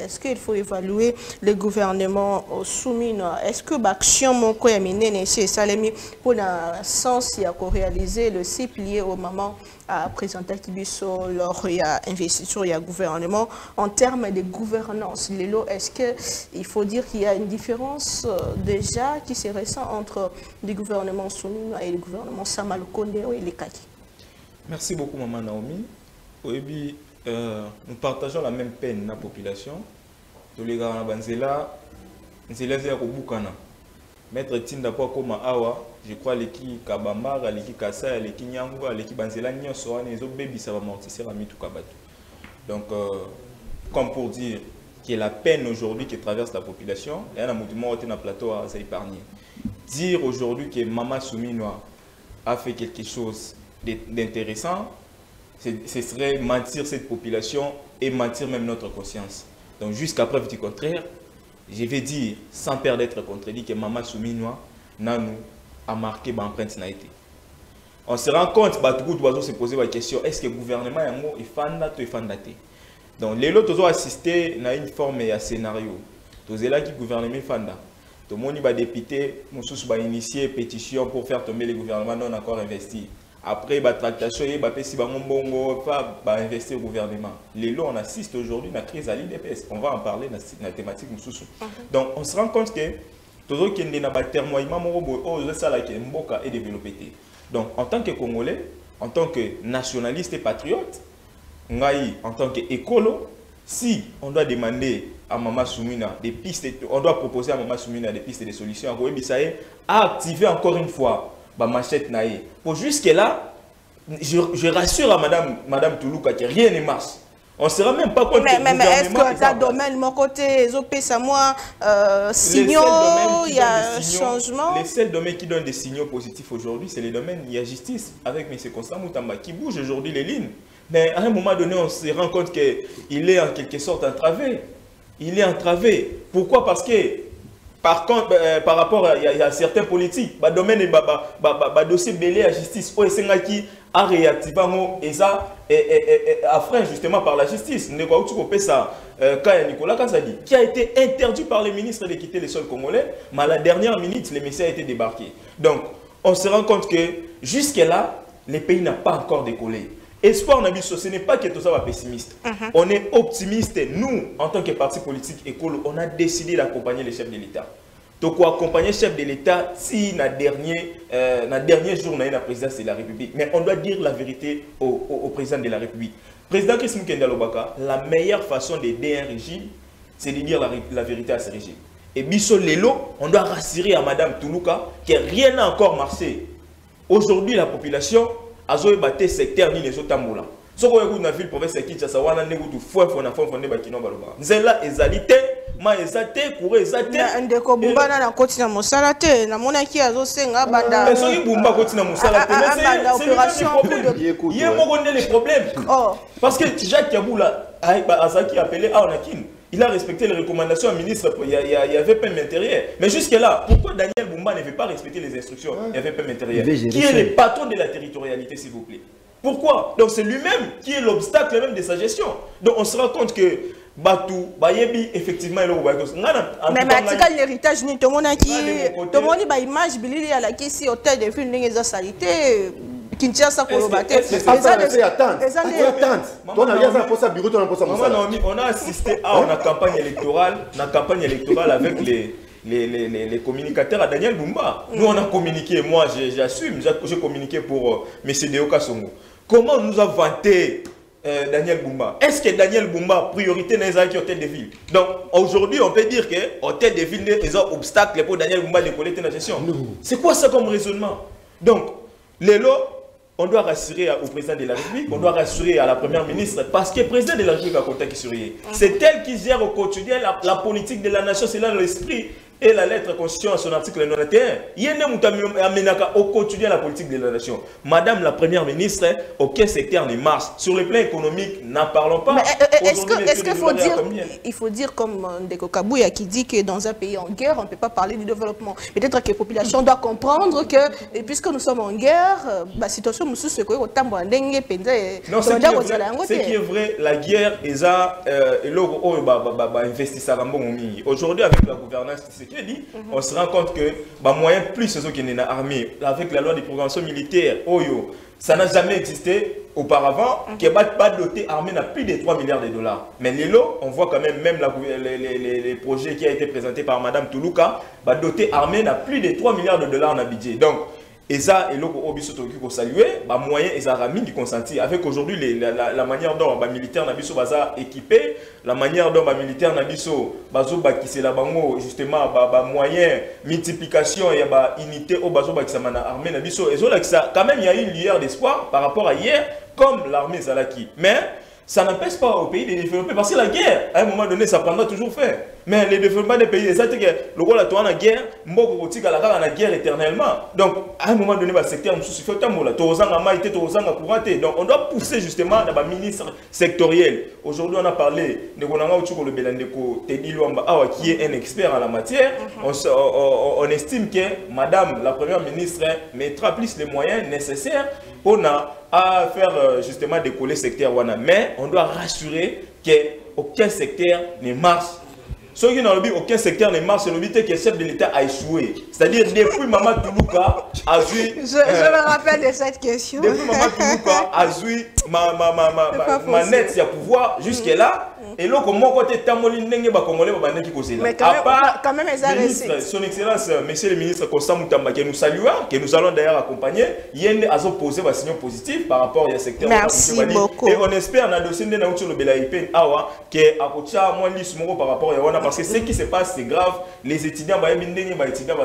est-ce qu'il faut évaluer le gouvernement soumis? Est-ce que l'action est menée pour le sens de réaliser le six piliers au moment à présenter lors de l'investiture du gouvernement en termes de gouvernance? Est-ce qu'il faut dire qu'il y a une différence déjà qui se ressent entre le gouvernement soumis et le gouvernement Samalkonde? Merci beaucoup, maman Naomi. Oebi, euh, nous partageons la même peine dans la population. Tous les gars, nous élèves au Boukana. Maître Tinda Pokoma Awa, je crois que l'équipe Kabamba, l'équipe Kassa, l'équipe Nyangwa, l'équipe Banzela, Nyon Sohan, les autres bébés, ça va amortisser à Mitou Kabatou. Donc, euh, comme pour dire que la peine aujourd'hui qui traverse la population, il y a un mouvement qui est dans le plateau à s'épargner. Dire aujourd'hui que Mama Souminoa a fait quelque chose d'intéressant, ce serait mentir cette population et mentir même notre conscience. Donc jusqu'à preuve du contraire, je vais dire, sans perdre d'être contredit, que Mama Souminoa Nanou a marqué l'empreinte naïté. On se rend compte, Batougou d'Oiseau se poser la question, est-ce que le gouvernement est fanaté ou fanaté? Donc les autres ont assisté à une forme et à un scénario. Donc c'est là que le gouvernement est fanaté. Tout le monde va député, Moussous va initier pétition pour faire tomber les gouvernements non encore investis. Après, la tractation, il va investir au gouvernement. Les lots, on assiste aujourd'hui à la crise à l'I D P S. On va en parler dans la thématique Moussous. Donc, on se rend compte que tout le monde a un termoïment et développé. Donc, en tant que Congolais, en tant que nationaliste et patriote, en tant qu'écolo, si on doit demander à Mama Soumina des pistes, on doit proposer à Mama Soumina des pistes et des solutions, à activer encore une fois ma machette naïe. Pour jusque-là, je, je rassure à Madame, Madame Toulouka que rien ne marche. On ne se rend même pas compte. Mais, mais, mais est-ce que ça domaine, mon côté, O P S à moi, euh, signaux, il y a un changement? Les seuls domaines qui donnent des signaux positifs aujourd'hui, c'est les domaines, il y a justice, avec M. Constant Mutamba, qui bouge aujourd'hui les lignes. Mais à un moment donné, on se rend compte qu'il est en quelque sorte entravé. Il est entravé. Pourquoi? Parce que, par contre, euh, par rapport il y, y a certains politiques, le domaine est le dossier belé à justice. O S N A qui a réactivé et ça a frein justement par la justice. Nous avons coupé ça quand Nicolas Kazadabi, qui a été interdit par les ministres de quitter les sols congolais, mais à la dernière minute, le message a été débarqué. Donc, on se rend compte que jusque-là, les pays n'ont pas encore décollé. Espoir, on a vu ce, ce n'est pas que tout ça va pessimiste. Uh-huh. On est optimiste. Nous, en tant que parti politique écolo, on a décidé d'accompagner les chefs de l'État. Donc, on accompagner les chefs de l'État si dans le dernier, euh, dans le dernier jour, on a eu la présidence de la République. Mais on doit dire la vérité au, au, au président de la République. Président Chris Mkendikabemba, la meilleure façon d'aider un régime, c'est de dire la, la vérité à ce régime. Et Bissot Lelo, on doit rassurer à Madame Toulouka que rien n'a encore marché. Aujourd'hui, la population Azo ebate secteur ni les autres tambola. Soko yeku na ville province Kinshasa wana nekutu fwa fwa na fwa fwa ne bakino baloba. Nzela ezalite ma ezate kure ezate. Ndeko Bumba na na koti na mosala te na mona ki azo senga banda. Mais soki Bumba koti na mosala te mais c'est l'opération de Yé mokonde les problèmes. Oh parce que Jacques Kabila Azaki appelé à Onakin. Il a respecté les recommandations du ministre, il y avait pas d'intérieur. Mais jusque-là, pourquoi Daniel Bumba ne veut pas respecter les instructions? Il n'y avait pas d'intérieur. Qui est le patron de la territorialité, s'il vous plaît? Pourquoi? Donc c'est lui-même qui est l'obstacle même de sa gestion. Donc on se rend compte que Batou, Bayebi, effectivement, il a mais mais l'héritage, tout le monde a qui... Tout le monde a l'image, il y a la question de la ville, il y a la saleté. Kinshasa Kolobate. On a assisté à la campagne électorale, la campagne électorale avec les Les, les, les, les communicateurs à Daniel Bumba. Nous, on a communiqué, moi j'assume, j'ai communiqué pour euh, M. Deo Kassongo. Comment nous a vanté euh, Daniel Bumba? Est-ce que Daniel Bumba, priorité dans les hôtels de ville? Donc aujourd'hui, on peut dire que hôtel de ville est un obstacle pour Daniel Bumba de collecter la gestion. C'est quoi ça comme raisonnement? Donc, les lots. On doit rassurer au président de la République, on doit rassurer à la première ministre, parce que le président de la République a contact sur lui. C'est elle qui gère au quotidien la, la politique de la nation, c'est là l'esprit et la lettre constitution à son article quatre-vingt-un. Il y a un au quotidien la politique de la nation. Madame la première ministre, aucun secteur ne marche. Sur le plan économique, n'en parlons pas. Est-ce qu'il est qu faut dire, il faut dire comme Ndeko Kabuya qui dit que dans un pays en guerre, on ne peut pas parler du développement. Peut-être que la population doit comprendre que, et puisque nous sommes en guerre, la situation ce qui est vrai, la guerre est euh, aujourd'hui avec la gouvernance de Tshisekedi, on se rend compte que bah, moyen plus ceux qui sont dans l'armée avec la loi de programmation militaire, oh, yo, ça n'a jamais existé auparavant, mm-hmm. que pas doté l'armée n'a plus de trois milliards de dollars. Mais l'élo, on voit quand même même la, les, les, les, les projets qui a été présenté par Madame Toulouka, bah, doté l'armée n'a plus de trois milliards de dollars en budget. Donc et ça, et l'autre, on saluer, bah, moyen, et ça, ramine du consenti. Avec aujourd'hui, la, la, la manière dont, bah, militaire, n'a biso, bah, équipé, la manière dont, bah, militaire, n'a biso, bah, bah, qui c'est là, bah, justement, bah, bah, moyen, multiplication, et, bah, unité, oh, bah, bah, qui ça, bah, armée, n'a biso, et ça, ça, quand même, il y a une lueur d'espoir par rapport à hier, comme l'armée, ça, là, qui. Mais, ça n'empêche pas au pays de développer, parce que la guerre, à un moment donné, ça prendra toujours fin. Mais le développement des pays, c'est-à-dire que le rôle de la guerre, la guerre éternellement. Donc, à un moment donné, le secteur nous suffit de. Donc, on doit pousser justement dans le ministre sectoriel. Aujourd'hui, on a parlé de Teddy Lwamba, qui est un expert en la matière. On, on, on estime que Madame la Première ministre mettra plus les moyens nécessaires pour à faire justement décoller le secteur. Mais on doit rassurer qu'aucun secteur ne marche. Ceux qui n'ont aucun secteur ne marche, c'est l'obité que le chef de l'État a échoué. C'est-à-dire, depuis Maman Toulouka a joué. Je, je euh, me rappelle de cette question. Depuis Maman Toulouka a joué ma, ma, ma, ma, ma nette, si à pouvoir, jusqu'à là. Et là, comment côté Tamoli Nenge Bakomole Babane qui cause là. Mais quand même, part, quand même, ministre, son Excellence, Monsieur le Ministre Constant Mutamba, que nous saluons, que nous allons d'ailleurs accompagner, il y a un posé un signe positif par rapport au secteur. Merci beaucoup. Et on espère, on a dossier de Naouti Lobelaïpen, Awa, que à côté à moins l'ismoro par rapport à Yawana. Parce que ce qui se passe, c'est grave. Les étudiants, les étudiants,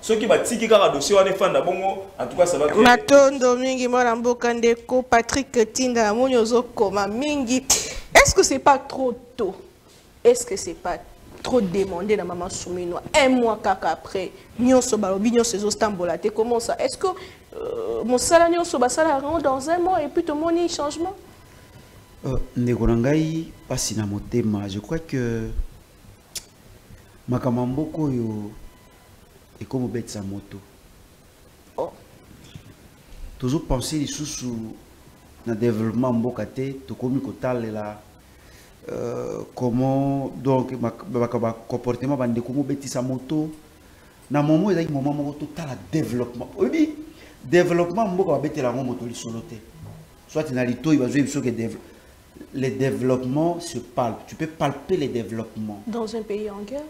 ceux qui battent, dossier, on est fan d'abongo. En tout cas, ça va bien. Maton Domingue, Mwana Mboka, Ndeko, Patrick Tinda, Mouniozokoma, Mingi. Est-ce que c'est pas trop tôt? Est-ce que c'est pas trop demandé dans Maman Soumino? Un mois après, nous sommes au comment ça? Est-ce que mon salaire nous sommes dans un mois et puis tout le monde y changement? Negorangai pas si na motema. Je crois que Makamamboko yo et comme bête sa moto. Toujours penser les sous dans le développement mbokate to komi ko talela comment donc ma comportement bande ko mo beti sa moto na moment ezaki moment moko to tala développement obi développement mboka ba betela ngo moto lisolote soit na lito iba jouer biso que les développements se palpent. Tu peux palper les développements dans un pays en guerre.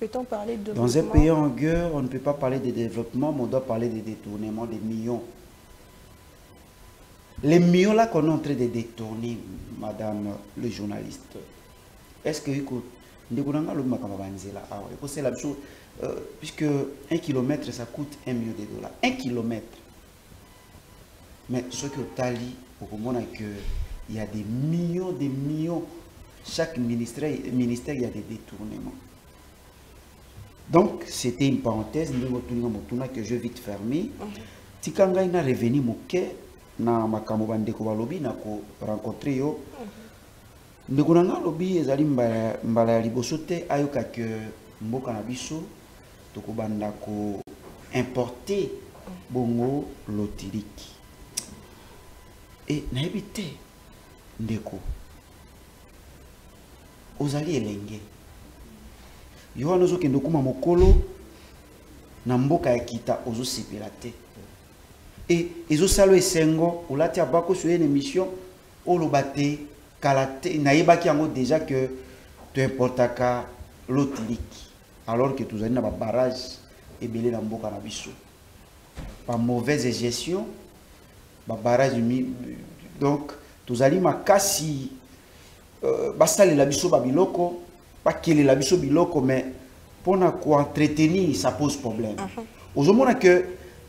Peut-on parler de développement dans un pays en guerre? On ne peut pas parler de développement, mais on doit parler de détournement des millions. Les millions là qu'on est en train de détourner, madame le journaliste, est-ce que puisque un kilomètre ça coûte un million de dollars, un kilomètre. Mais ce que Tali, il y a des millions, des millions, chaque ministère, ministère il y a des détournements. Donc c'était une parenthèse que je vais vite fermer. Si quand il a revenu mon quai. Na makambo bandeko balobi na ko rencontrer yo ndeko nanga lobi ezali mbala mbala ya liboso te ayoka ke mboka na biso to ko banda ko importer bongo lotiriki et na ebite ndeko ozali elenge yo anozo ke ndokuma mokolo na mboka ya kita ozo sipela te. et ils ont salué Sengo ou là tu as beaucoup sur une émission au lobaté kalate naïba qui en déjà que tu importes à l'autre alors que tu as un barrage et belé dans beaucoup cannabis par mauvaise gestion barrage donc tu as dit ma cassi basta les labisso babiloko pas qu'il est labisso biloko mais pour entretenir ça pose problème aujourd'hui que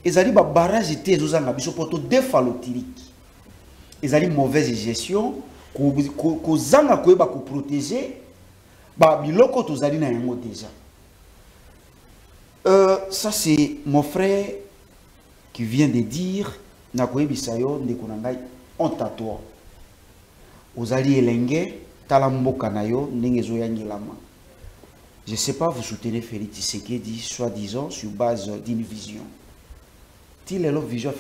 ils arrivent à barrage et ils ont un abysso pour tout défalotilique. Ils arrivent mauvaise gestion, qu'ils ont un abysso pour protéger, ils arrivent à un mot déjà. Ça, c'est mon frère qui vient de dire Nakoye Bisayo, Nekonangai, on t'attend. Ils arrivent à l'engue, Talambo Kanayo, Nengezoyangi Lama. Je ne sais pas, vous soutenez Félix Tshisekedi, soi-disant, sur base d'une vision. Écoutez,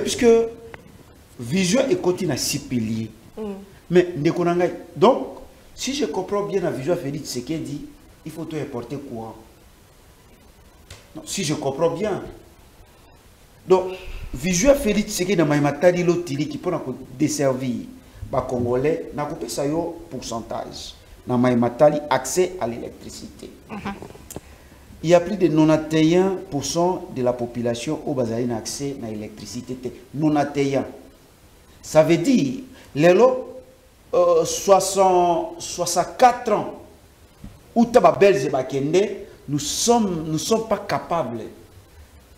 puisque vision est continue à six piliers. Mais donc, si je comprends bien la vision Félix Tshisekedi, il faut te importer quoi? Non, si je comprends bien. Donc, vision Félix Tshisekedi dans matadi lotili qui peut desservir les Congolais, n'a coupé ça au pourcentage. Dans matadi accès à l'électricité. Il y a plus de quatre-vingt-onze pour cent de la population au bazar n'a accès à l'électricité. quatre-vingt-onze pour cent. Ça veut dire, les lots, euh, soixante-quatre ans, où nous sommes, nous sommes pas capables.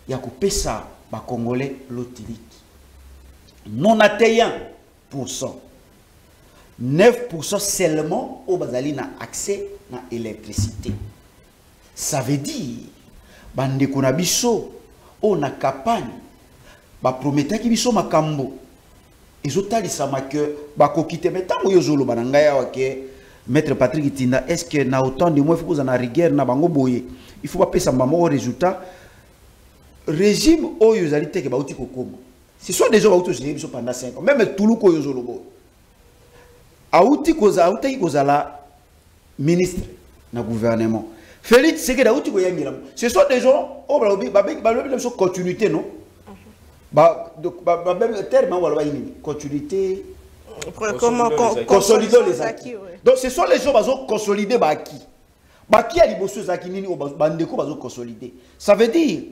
Il y a coupé ça, les Congolais, l'otilique. quatre-vingt-onze pour cent. neuf pour cent seulement au bazar n'a accès à l'électricité. Ça veut dire, bande konabiso, on a capagne, ba prometa ki biso makambo. Ezotali sama que ba kokite metango yozolo bananga ya wake maître Patrick Tinda est-ce que na autant de mois faut qu'on a rigueur na bango boye. Il faut pas pesa mamo résultat régime o yozalité ke ba uti kokoma. Ce soit déjà ba uti gérer biso pendant cinq ans même tuluko yozolo bo. Auti koza auti kozala ministre na gouvernement. Félix, c'est que là où tu voyais Milam. Ce sont des gens, oh, bah, bah, bah, bah, continuité, non? Bah, donc, bah, bah, même terme, on va continuité. Consolidons les acquis. Donc, ce sont les gens qui ont consolidé les acquis. Bah, qui a dit Bossu Zakinini ou Bandeko, bah, consolidé. Ça veut dire,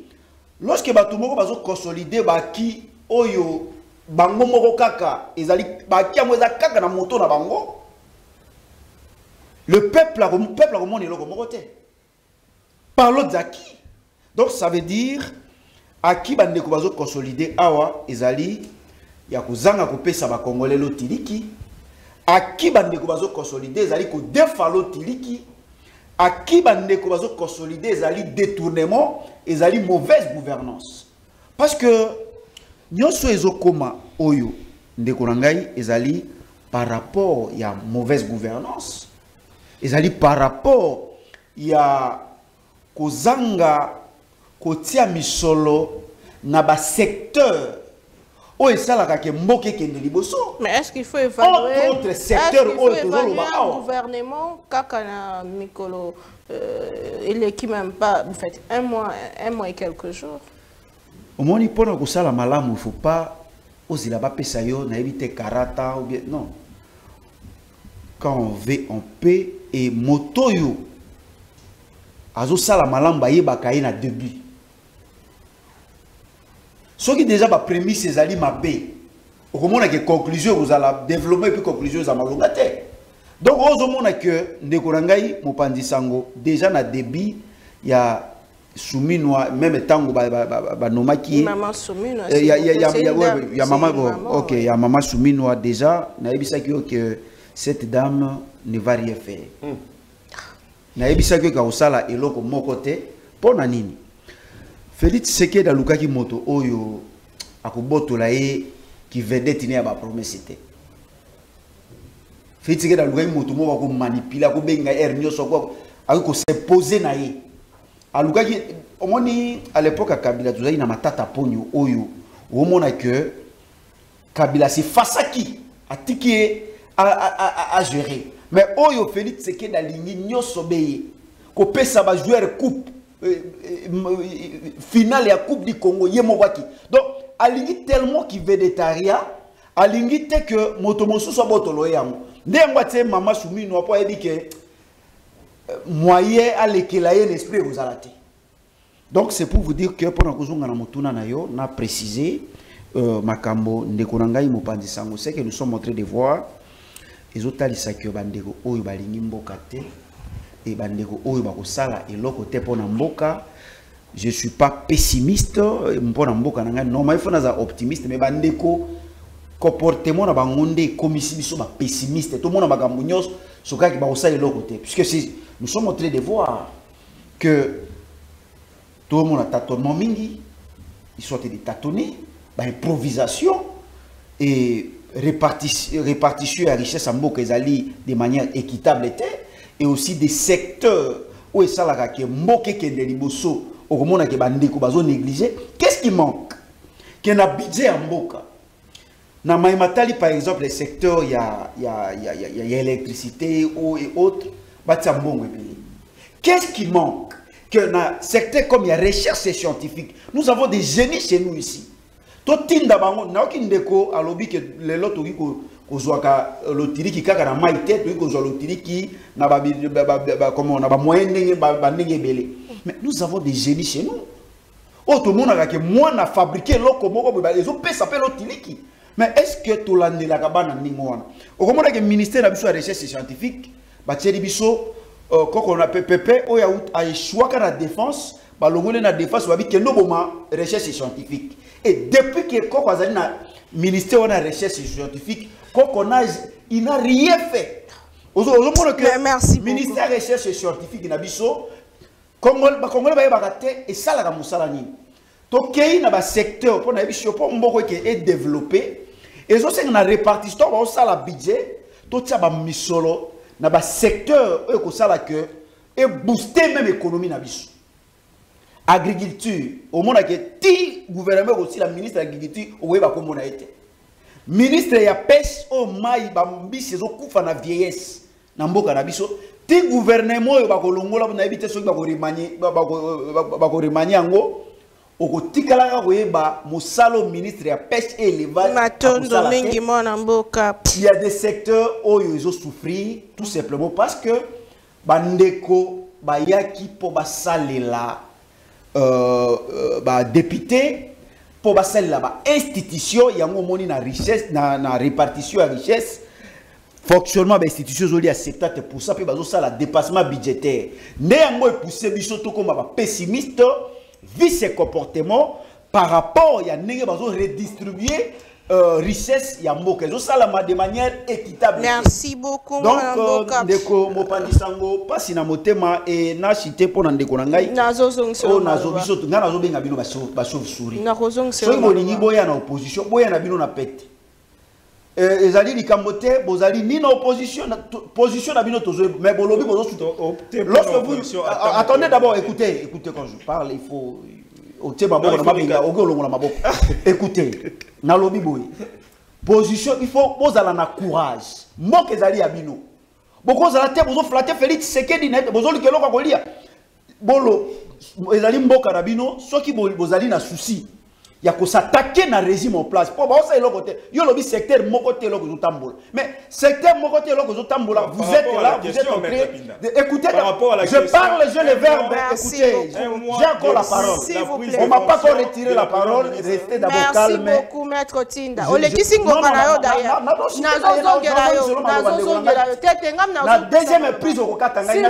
lorsque bah, tout le monde va consolider les acquis, Oyo, Bango Morokaka, ils allaient, bah, qui a moins à caca dans mon tour à Bango, le peuple a remonté le Morotè. Par l'autre acquis. Donc ça veut dire à qui va ne pas consolider awa ezali ya kuzanga kopesa ba Congolais lotiliki à qui va ne pas consolider ezali ko défalo tiliki à qui va ne pas consolider ezali détournement ezali mauvaise gouvernance parce que nyonso ezokoma oyo ndeko nangai ezali par rapport ya mauvaise gouvernance ezali par rapport ya Kozanga, kotia misolo, na ba secteur. Oye salaka ke moke kende liboso. Mais est-ce qu'il faut évaluer entre secteur ou toujours le gouvernement kakana mikolo euh, il est qui même pas en fait un mois un mois et quelques jours. Au moins il pona ko sala malamu faut pas ozila ba pesa yo na éviter karata ou bien non. Quand on veut on peut et motoyo Azo Salamalamba yé bakaye na début. Ce qui déjà va prémis ces ali mabé. Au moment que conclusion vous allez développer puis conclusion vous allez malongate. Donc au moment que Ndekorangai Mopandi Sango déjà na début il y a Souminois même tango ba ba nomaki. Maman Souminois. Il y a il y a il y a maman OK il y a maman Souminois déjà na ebisa que cette dame ne va rien faire. Naebisa que kausala eloko mokote pona nini Félix Tshisekedi alukaki moto oyo akobotola e ki vedette ni aba promesité Félix Tshisekedi alukaki moto mo bako manipula ko benga ernyo soko akiko se poser na ye alukaki omoni à l'époque à Kabila tuzai na matata ponyo oyo omona que Kabila se fasaki atiki a a a gérer. Mais Oyo Félix Tshisekedi a ligné nyo sobeye. Kopesa ba joueur coupe. finale ya Coupe du Congo ye mobaki. Donc alingi tellement ki vedetaria, alingi te que moto mosusu abotolo yango. Ndengwa te mama Soumi no po edi ke moyen alekela ye l'esprit ozalati. Donc c'est pour vous dire que pendant que nous avons na yo na précisé makambo ndeko nanga yi mopandi sango, c'est que nous sommes en train de voir les autres lisakyo bandeko oyo balingi mboka te. Et bandeko oyo bakosala eloko te pona mboka. Je suis pas pessimiste pona mboka nanga normal, il faut naza optimiste mais bandeko comportement na bangonde komisi biso ba pessimiste to mona makambo nyos soka ki bakosala eloko te puisque si nous sommes en train de voir que tout le monde a tâtonnement mingi, ils sont des tâtonnés, bah, improvisation et répartition, répartition à richesse en mboka ezali de manière équitable et aussi des secteurs où ça la qui mboka qui des liboso au monde qui bandeko bazo négliger. Qu'est-ce qui manque? Qu'il y a budget en mboka. Na maimatali par exemple les secteurs il y a il y a il y a il y a électricité, eau et autres, bah ça mbongo pays. Qu'est-ce qui manque? Que dans secteur comme il y a recherche scientifique, nous avons des génies chez nous ici. Tout Tinda bango na aucune déco à lobby que les lotos qui kozwa ka lotiri qui kaka na maïté to kozwa lotiri qui na ba comment na ba moyen ndenge ba ndenge belé. Mais nous avons des génies chez nous. Oh tout le monde a que moi na fabriquer loko moko ba les autres pe s'appelle lotiri qui. Mais est-ce que tout l'année la kabana ndingo wana? Au comment que ministère de la recherche scientifique ba tieri biso quand on a P P P, on a un choix dans la défense, on a la défense, on a la recherche scientifique. Et depuis que on a un ministère de la recherche scientifique, il n'a rien fait. Merci. Le ministère de la recherche scientifique, il n'a pas fait. Et ça, il n'a pas fait. Donc, il y a un secteur qui est développé. Et ça, c'est la répartition, on a un budget, tout ça, on a mis solo. Dans le secteur et booster même l'économie. Agriculture, au monde qui est le gouvernement aussi, la ministre de l'agriculture, où est-ce qu'on a été? Ministre de la pêche, au maï, bambis, c'est au coup de la vieillesse. Dans le gouvernement, il y a des gens qui ont remanié, qui ont remanié en haut. Au Tikala, vous voyez, Moussalo, ministre de la pêche et l'élevage. Il y a des secteurs où ils ont souffert, tout simplement parce que Bandeko, Bayaki, pour Basalela, député, pour Basalela, institution, il y a un moment où richesse, na répartition à richesse, fonctionnement des institutions, il y a soixante pour cent, puis il y a dépassement budgétaire. Néanmoins, pour ces bichons, tout comme pessimiste, vu ses comportements par rapport à redistribuer euh, richesse ya mboka de manière équitable. Merci beaucoup. Donc, ndeko mopandisango pasi na motema et na chité pona ndeko na ngai. Nazo zongso. Nazo biso nga nazo benga bino ba chauve-souris. Nazo zongso. So molingi boya na opposition, boya na bino na pète. Euh ezali likamote, bozali ni na opposition, position na bino tozo mais bolobi bozo tout. Lorsque vous attendez d'abord, écoutez, écoutez quand je parle, il faut ôter ma bobo na mabenga, ogo longola ma bobo. Écoutez, na lobi boy. Position, il faut bozala na courage. Mboka ezali ya bino. Boko zala te bozo flatter Félix Tshisekedi na bozo likelo kwa kolia. Bolo ezali mboka na bino, soki bozali na souci. Il y a qu'on s'attaquer dans le régime en place. Pour moi, c'est le côté. Il y a le secteur Mokoté Loko Zotambola. Mais secteur Mokoté Loko Zotambola, vous êtes là, vous êtes en train. Écoutez, je parle, je le verbe. Écoutez, j'ai encore la parole. On ne m'a pas encore retiré la parole. Restez d'abord calme. Merci beaucoup, Maître Tinda. La deuxième prise au Katanga, il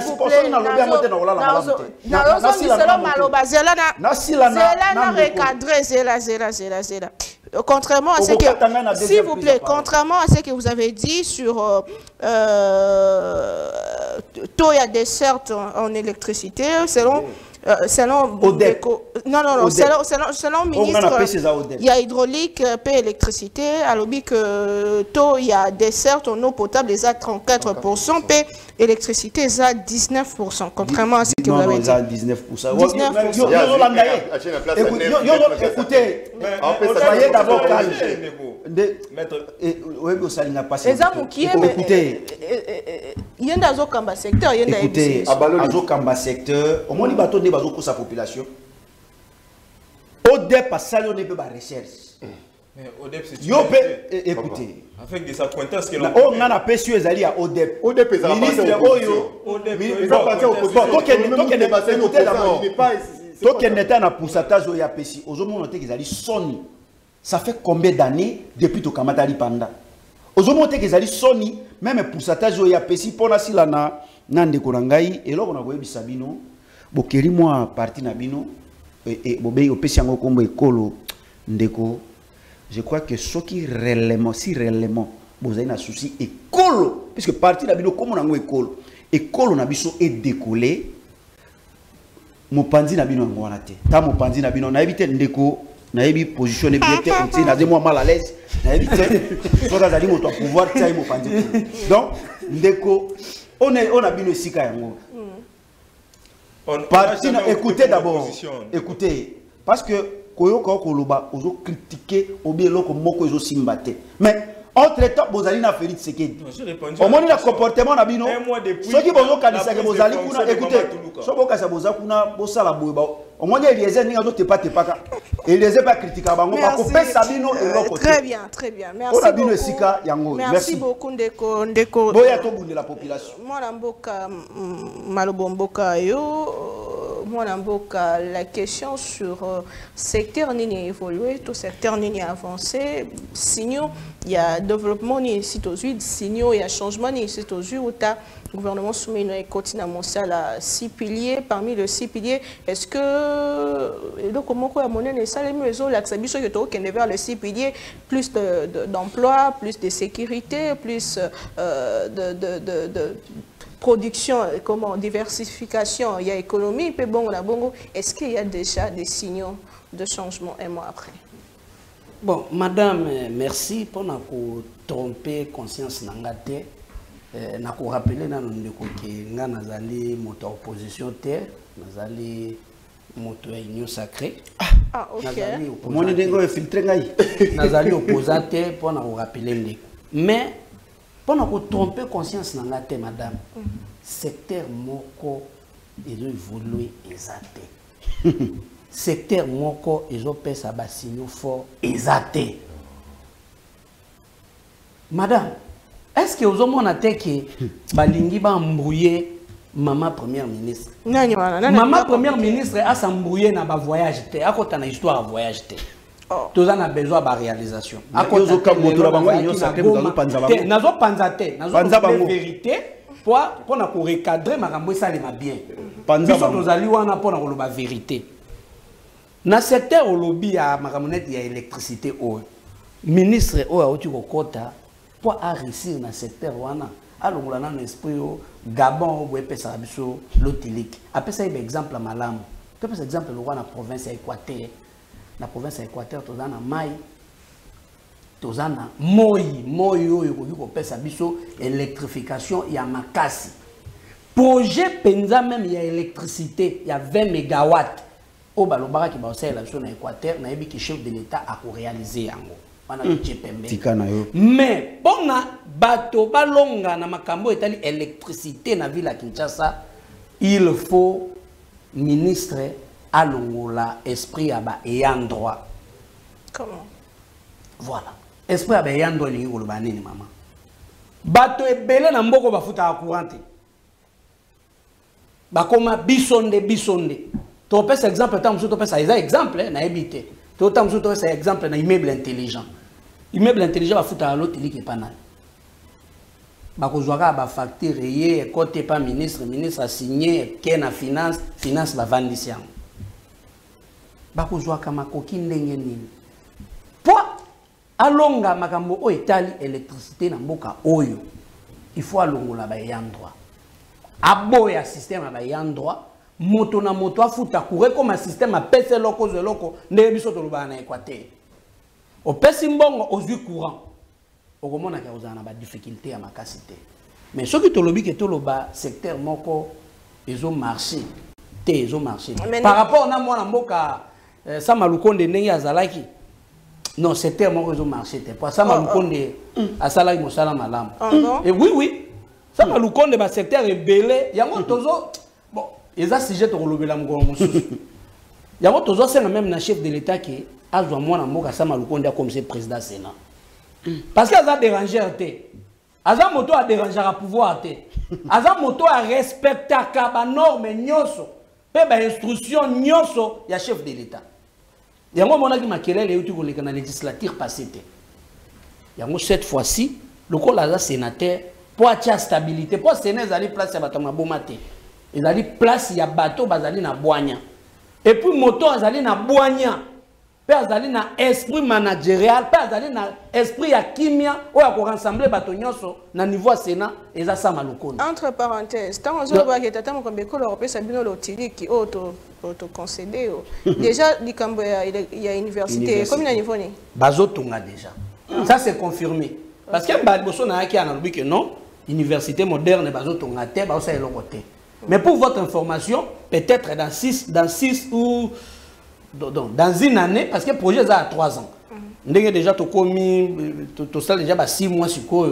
y a une Zéla, zéla, zéla. Contrairement à ce que, s'il vous plaît, contrairement à ce que vous avez dit sur euh, taux et dessert en électricité, selon, oui. euh, selon O D E P, Non, non, non. Selon, selon, selon le ministre, il y a hydraulique, paix, électricité. Alors, que tôt, il y a dessert, ton eau potable, les à trente-quatre pour cent, paix, électricité, les à dix-neuf pour cent, contrairement à ce que vous avez dit. dix-neuf pour cent. dix-neuf pour cent. Écoutez, soyez d'abord calme. Écoutez, il y a des Kamba secteur, il y a des écoutez, à Kamba secteur, au moins, il y a des bateaux pour sa population. O D E P a salé, on ne peut pas recherche. Mais O D E P, c'est une écoutez. Avec des acquaintances que l'on peut. On a pécieux alliés à O D E P. O D E P, ils appartiennent aux oppositions. Ils appartiennent aux oppositions. Tant qu'il n'y a pas de pourcentage, il y a pécieux. Aujourd'hui, on a dit qu'ils allaient Sony. Ça fait combien d'années depuis que Kamatari Panda? Aujourd'hui, on a dit qu'ils allaient Sony. Même pourcentage, il y a pécieux. Pour la Silana, Nande Korangai. Et là, on a vu Bissabino. Bokeri, moi, parti Nabino. Et je crois que ceux qui réellement, si réellement, vous avez un souci écolo, puisque parti de la bino, comme on a un écolo, écolo n'a biso est décollé, mon pandi n'a bino en guanate. Tant mon pandi n'a bino, n'a évité ndeko, n'a évité positionner bien, n'a dit moi mal à l'aise, n'a évité, soit d'aller mon toi pouvoir, tiens mon pandi. Donc, ndeko, on est, on a bino ici quand même. Parti, écoutez d'abord, écoutez, parce que Koyo Kokoloba, ils ont critiqué, ils ont simbaté. Mais entre-temps, vous allez faire de ce qu'il y a. Au moins, il y a un comportement, il y a un comportement. Ceux qui ont dit que vous allez écouter, ceux qui ont dit que vous allez écouter, au moins, il y a des gens qui n'ont pas été critiqués. Ils n'ont pas critiqué. Très bien, très bien. Merci beaucoup. Merci beaucoup, Ndeko. Ndeko. Boya Tobunde, la population. Mwana Mboka, Malobo Mboka, yo. Mwana Mboka, la question sur euh, secteur ni évolué, tout secteur ni avancé, signaux, il y a développement ni ici aux huit, signaux, il y a changement ni ici aux huit, où ta gouvernement soumis une continent mondial à six piliers, parmi les six piliers, est-ce que, donc, comment on a monnaie, les salaires, les autres, l'accès, bien sûr, qu'il y a vers les six piliers, plus d'emploi, de, de, plus de sécurité, plus euh, de, de, de, de production, comment, diversification, il y a économie, puis bon, la bongo. Est-ce qu'il y a déjà des signaux de changement un mois après? Bon, madame, merci pour nous tromper conscience nangate. Nous rappelons que nous avons une opposition terre, nous avons une union sacrée. Ah, ok. Nous avons filtré. Nous avons opposé terre pour nous rappeler. Mais, pour nous tromper conscience nangate, madame, secteur moko, ils ont évolué exacté. Secteur moko, ils ont fait ça, signaux fort exacté. Madame, est-ce que vous avez dit que Balingi va embrouiller Maman Première Ministre? Non, non, non. Maman Première Ministre a s'embrouillé dans le voyage. Il y a une histoire de voyage. Tout ça a besoin de la réalisation. Il y a une histoire de voyage. Nous avons panzaté. Nous avons vérité pour recadrer ça bien. Nous avons la vérité. Dans le secteur lobby, il y a l'électricité. Le ministre est pour réussir dans le secteur, alors on a un esprit au Gabon ou Epesabiso, l'Otilique. Après ça, il y a un exemple à Malam. Par exemple, le roi dans la province à Équateur. Dans la province à Équateur, tu as un maï, tu as un moi, moi, électrification, il y a Makassi. Projet Penza, même il y a électricité, il y a vingt mégawatts. Au Balobara qui va aussi la zone à Équateur, il y a un chef de l'État à réaliser. Mais pour na bateau balonga na makambo etali électricité na ville à Kinshasa, il faut ministre à longola esprit à ba ayant droit. Comment? Voilà. Esprit à ba ayant droit lingi koloba nini maman. Bateau ebele na mboko bafuta à courante. Bakoma bisonde bisonde. Tu pèse exemple tant monsieur tu pèse exemple na habité. Tu pèse exemple na immeuble intelligent. Immeuble intelligent va foutre à l'autre, il n'y a pas mal. Il y a des factures, il y a des côtés par ministre, le ministre a signé, il y a des finances, les finances vont vendre ici. Il y a des gens qui ne sont pas. Pour aller l'électricité, il faut aller à l'endroit. Il faut aller à l'endroit. Il faut aller à l'endroit. moto na moto afuta courir comme un système à pèse loko zo loko ndé biso to luba na équaté au pèse mbongo ozui courant au komona ka ozana ba difficulté ya makasi té mais ceux qui to lobi ke to loba secteur moko ezo marché té ezo marché par rapport na Mwana Mboka ça malukonde ndé azalaki non secteur moko ezo marché té pour ça malukonde asala ki mosala malamu et oui oui ça malukonde ba secteur rebelle yango tozo bon. Et ça, si j'ai te relevé la mougon, il y a autre chose, c'est même le chef de l'État qui a joué moi comme c'est président du Sénat. Parce qu'elle a dérangé à té. Elle a dérangé à pouvoir à té. Elle a respecté la norme, la instruction, le chef de l'État. Il y a un moment qui a été dans la législature passée. Il y a cette fois-ci, le coup de sénateur, pour la stabilité, pour le Sénat, il y a une place à la matin. Ils allaient place, il y a bateau, bazali na boigna. Et puis moto, bazali na boigna. Bazali na esprit managérial, bazali na esprit ya kimia, ou ya ko rassembler bato nyonso na niveau Sénat, eza ça malokona. Entre parenthèses, tant on se voit que tata mokombe ko l'Europe ça bino lotiri qui auto auto concédé. Déjà likambo il y a université, comme na niveau ni. Bazo tonga déjà. Ça c'est confirmé. Parce que ba boso na ki analobi que non, université moderne bazo tonga te, ba ça elongoté. Mais pour votre information, peut-être dans six, dans six ou dans, dans une année, parce que le projet est à trois ans. Mm -hmm. Déjà, tu as commis, tu as déjà six mois sur quoi.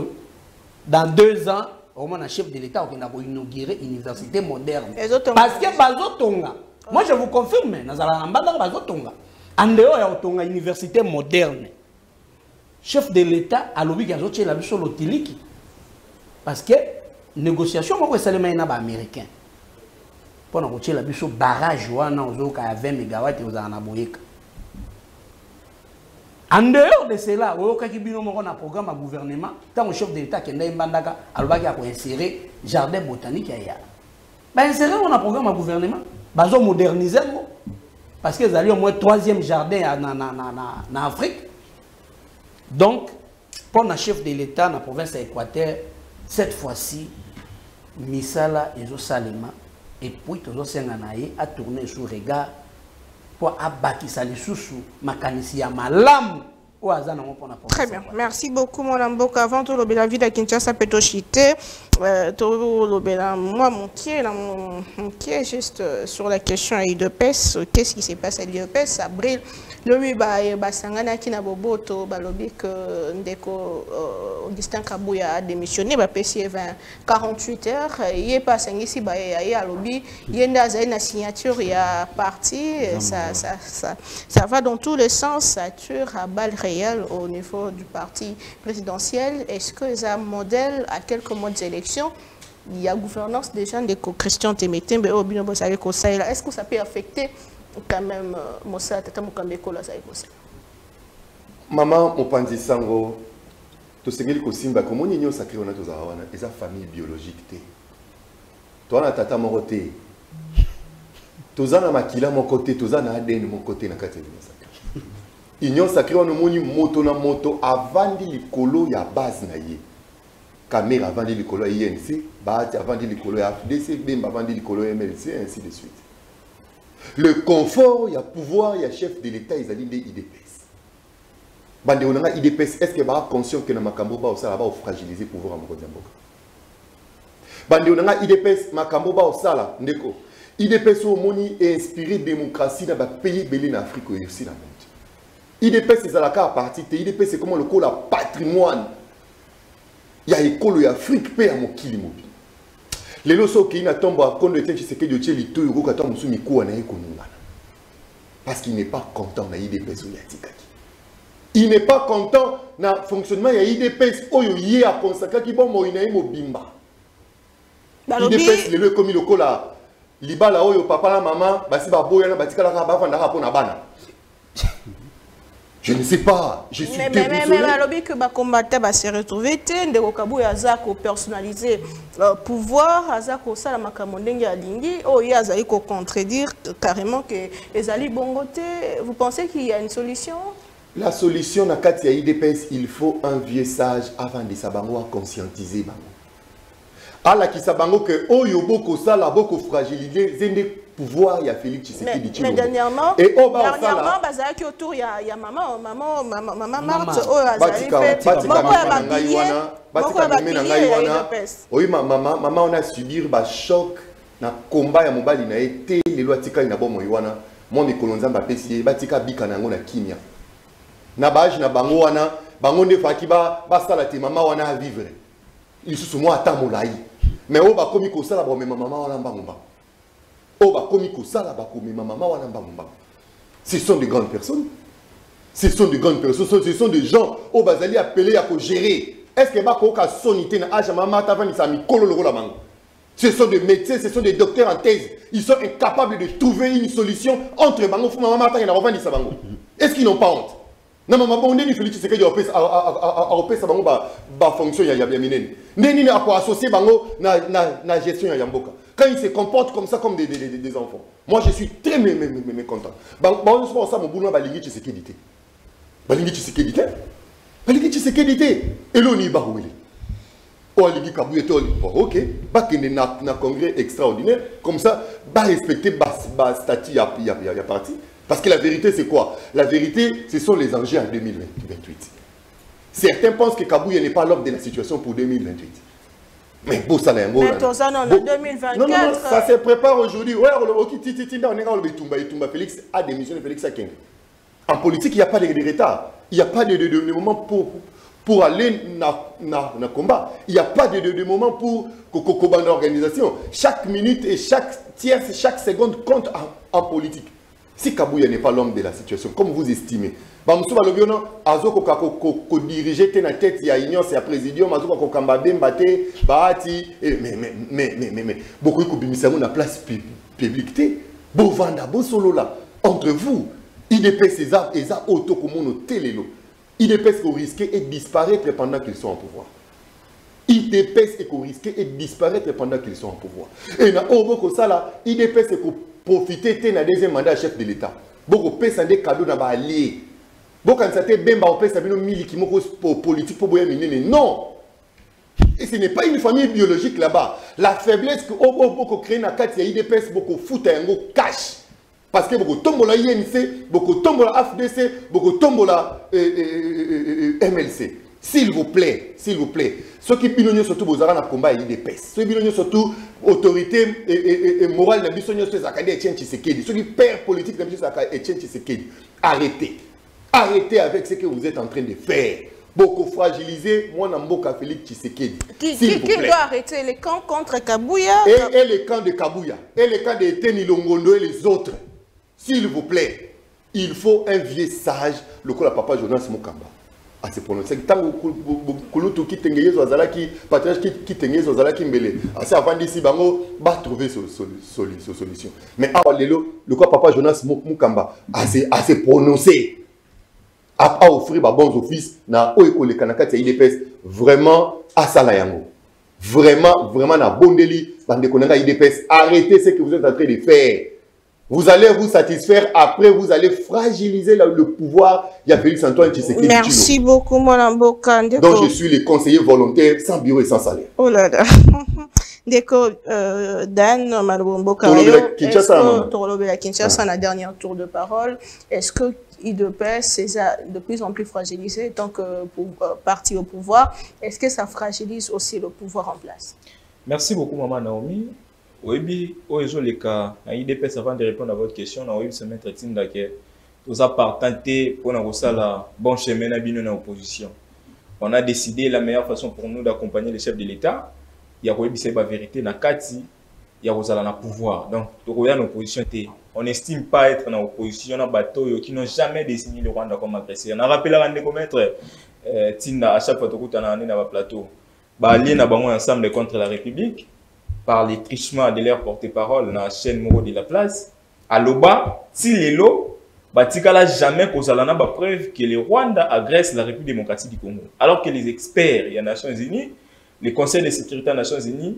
Dans deux ans, on a un chef de l'État qui a inauguré une université moderne. Parce que Bazotonga, moi je vous confirme, dans Bazotonga, en dehors il y a une université moderne. Chef de l'État a l'obligé de la mission lotiliki. Parce que négociation, moi, c'est le même américain. Pour nous retirer la bise au barrage, on a vingt mégawatts et on a un aboué. En dehors de cela, on a un programme à gouvernement, tant au chef de l'État qui est en Bandaka, on a inséré le jardin botanique. On a inséré un programme à gouvernement, on a modernisé. Parce qu'ils allaient au moins troisième jardin en Afrique. Donc, pour le chef de l'État, dans la province de l'Équateur, cette fois-ci, Misala et Zosalema. Et puis, tous les Sénégalais a tourné sous regard pour abattre ça les sous-sous, ma canisia, ma lame. Très bien, merci beaucoup Mwana Mboka. Avant tout, la ville de Kinshasa peut chiter. Moi, mon pied, mon pied juste sur la question I D P S. Qu'est-ce qui se passe à l'I D P S? Abril, le huit Sangana qui n'a pas boto, balobi que Ndeko Augustin Kabuya a démissionné, il a passé quarante-huit heures. Il est passé ici, il a lobby, il y a une signature, il y a parti. Ça, ça, ça, ça va dans tous les sens, ça tue à balle au niveau du parti présidentiel. Est-ce que un modèle à quelques mois d'élection, il y a gouvernance des gens de Christian Temeteme, est-ce que ça peut affecter quand même Moussa Tata Mokambeko la Zaïkosa? Maman, on pense sango, tout ce qui est simba, comme on Union Sacrée, on a tous awana, et sa famille biologique té. Toi na Tata Moroté, tous en a makila mon côté, tous en a A D N mon côté na Kati Union Sacrée. Union Sacrée, on a moni moto na moto avant de l'écolo ya base na ye. Caméra avant de l'écolo ya I N C, Bat avant de l'écolo ya F D C, B M avant de l'écolo ya M L C, et ainsi de suite. Le confort, il y a pouvoir, il y a chef de l'État, ils allaient des I D P S. Bande on a I D P S, est-ce que va conscient que na makambo ba osala ba fragiliser pouvoir à Mokodi Mboka? Bande on a I D P S, makambo ba osala ndeko. I D P S au moni est inspiré démocratie dans ba pays belé en Afrique et aussi dans le monde. I D P S c'est à la carte partie, I D P c'est comment le col à patrimoine. Il y a école et Afrique paix à Mokili Mobi. Les losos qui n'ont pas compte de ce que Dieu dit, tout le temps sous Mikou en parce qu'il n'est pas content na I D P S ou Yatikaki. Il n'est pas content na fonctionnement ya I D P S ou yé à consacrer qui bon moinaï mobimba. I D P S les losos comme le col à libala ou papa la maman, basi babo yana batika la rabava na rapona bana. Je ne sais pas, je suis désolé. Mais le lobby que les combattants va se retrouver, de Rokabu et Azako personnaliser le pouvoir, Azako Salamakamondeng Yadingi, oh il y a Azako contredire carrément que les alliés bongoté. Vous pensez qu'il y a une solution? La solution, dans le cas de I D P S, il faut un vieux sage avant de Sabango à conscientiser. À la qui Sabango que, oh, il y a beaucoup de ça, il y a beaucoup de fragilité, pouvoir, il y a Félix Tshisekedi. Mais, mais dernièrement, et oh, bah, dernièrement, il y a autour, il y a maman, maman, maman, maman Martha, oh, oui, maman, maman, on a subi un choc dans le combat à Mobali, il a été les lois tika na bon moywana. Moi, mes colonzans m'a pessé, batika bikanango na kimia. Na baj na bango wana, bango de fakiba, basta la te maman wana à vivre. Ils sont moi à tamolaï. Mais on va comme ça la bonne maman wana bangomba. On va comme ça la bonne maman wana bangomba. Ce sont de grandes personnes. Ce sont de grandes personnes, ce sont des gens au basali appelés à gérer. Est-ce que bako ka sonité na age maman tavan ni sami kololo la bango. Ce sont des médecins, ce sont des docteurs en thèse. Ils sont incapables de trouver une solution entre Bango et Maman Martha et Narovan et Sabango. Est-ce qu'ils n'ont pas honte? Non, Maman, on est Félix Tshisekedi à Opé Sabango, la fonction de Yabaminen. Néni n'a pas associé Bango à la gestion de Yamboka. Quand ils se comportent comme ça, comme des, des, des, des enfants. Moi, je suis très mécontent. Bango, je pense à mon boulot, Balingi Tshisekedi. Balingi Tshisekedi. Balingi Tshisekedi. Et l'on y barouille. Oligui Kabuya et Oligui. Ok, bah qu'il y a un congrès extraordinaire, comme ça, bah respecter bas statut y a parti. Parce que la vérité, c'est quoi? La vérité, ce sont les enjeux en deux mille vingt-huit. Certains pensent que Kabuya n'est pas l'homme de la situation pour deux mille vingt-huit. Mais beau ça, là, deux mille vingt-quatre. Non, non, ça se prépare aujourd'hui. Ouais, ok, Titi Tinda, on est dans le Tumba et Tumba. Félix a démissionné, Félix a quinze. En politique, il n'y a pas de retard. Il n'y a pas de moment pour. Pour aller dans le combat. Il n'y a pas de, de, de moment pour Kokobanda l'organisation. Chaque minute et chaque tierce, chaque seconde compte en, en politique. Si Kabuya n'est pas l'homme de la situation, comme vous estimez, M. Balobiono, Azo Kokako dirigeait la tête, il y a Union, c'est la présidium, Azo Kokambabé, Mbate, Bahati, mais, mais, mais, mais, mais, beaucoup de Koubimisamou n'a place publique. Bovanda, Bosolola, entre vous, I D P, César, Eza, Oto, Komono, Telelo. I D P S qu'on risquait et disparaître pendant qu'ils sont en pouvoir. I D P S qu'on risquait et disparaître pendant qu'ils sont en pouvoir. Et dans le cas là, I D P S qu'on profiter de la deuxième mandat chef de l'État. Beaucoup pèsent des cadeaux dans l'allié. Beaucoup en certains ben bah on pèse avec nos militaires pour politique pour boire mais non. Et ce n'est pas une famille biologique là-bas. La faiblesse que beaucoup crée dans quatre I D P S beaucoup fout un gros cash. Parce que beaucoup tombola I N C, beaucoup tombola A F D C, beaucoup tombola M L C. S'il vous plaît, s'il vous plaît. Ceux qui pilonnent surtout vos armes à combat et I D P S. Ceux qui pilonnent surtout autorité et morale de la mission de Sakadi Etienne Tshisekedi. Ceux qui perdent politique de la mission de Sakadi Etienne Tshisekedi. Arrêtez. Arrêtez avec ce que vous êtes en train de faire. Beaucoup fragilisé, Mwana Mboka Félix Tshisekedi. Qui, qui, qui doit arrêter les camps contre Kabuya et, et les camps de Kabuya. Et les camps de Teddy Lwamba et les autres. S'il vous plaît, il faut un vieux sage, le coup de papa Jonas Mokamba. À se prononcer. Tant que qui tengeye zozala qui partage qui tengeye zozala qui mbele. À se avant d'ici bango, va trouver solution. Mais à lelo, le coup de papa Jonas Mokamba à se prononcer, à offrir ba bons offices na oekole kanakati ya I D P S vraiment à salayango. Vraiment, vraiment na bondeli bande konanga I D P S. Arrêtez ce que vous êtes en train de faire. Vous allez vous satisfaire, après vous allez fragiliser le, le pouvoir. Il y a Félix Antoine Tshisekedi. Merci beaucoup, Mwana Mboka. Donc je suis le conseiller volontaire sans bureau et sans salaire. Oh là là. D'accord, euh, Dan, Mwana Mboka. Kinshasa, Kinshasa, la dernière tour de parole. Est-ce que I D P S, c'est de plus en plus fragilisé tant que pour, euh, parti au pouvoir? Est-ce que ça fragilise aussi le pouvoir en place? Merci beaucoup, Maman Naomi. Oui, les cas, I D P S avant de répondre à votre question, on a se mettre Tinda que nous avons tenté pour nous la bonne chemin dans l'opposition. On a décidé la meilleure façon pour nous d'accompagner les chefs de l'État. Il y a la vérité dans Kati, il y a le pouvoir. Donc, l'opposition, on n'estime pas être dans l'opposition, dans bateau qui n'ont jamais désigné le Rwanda comme agresseur. On a rappelé à de commettre Tinda à chaque fois que nous avons dans le plateau. Nous avons ensemble contre la République. Par les trichements de leur porte-parole dans la chaîne Moro de la place, à l'Oba, si l'élo, Batikala jamais qu'on a preuve que le Rwanda agresse la République démocratique du Congo. Alors que les experts, il y a Nations Unies, le Conseil de sécurité des Nations Unies,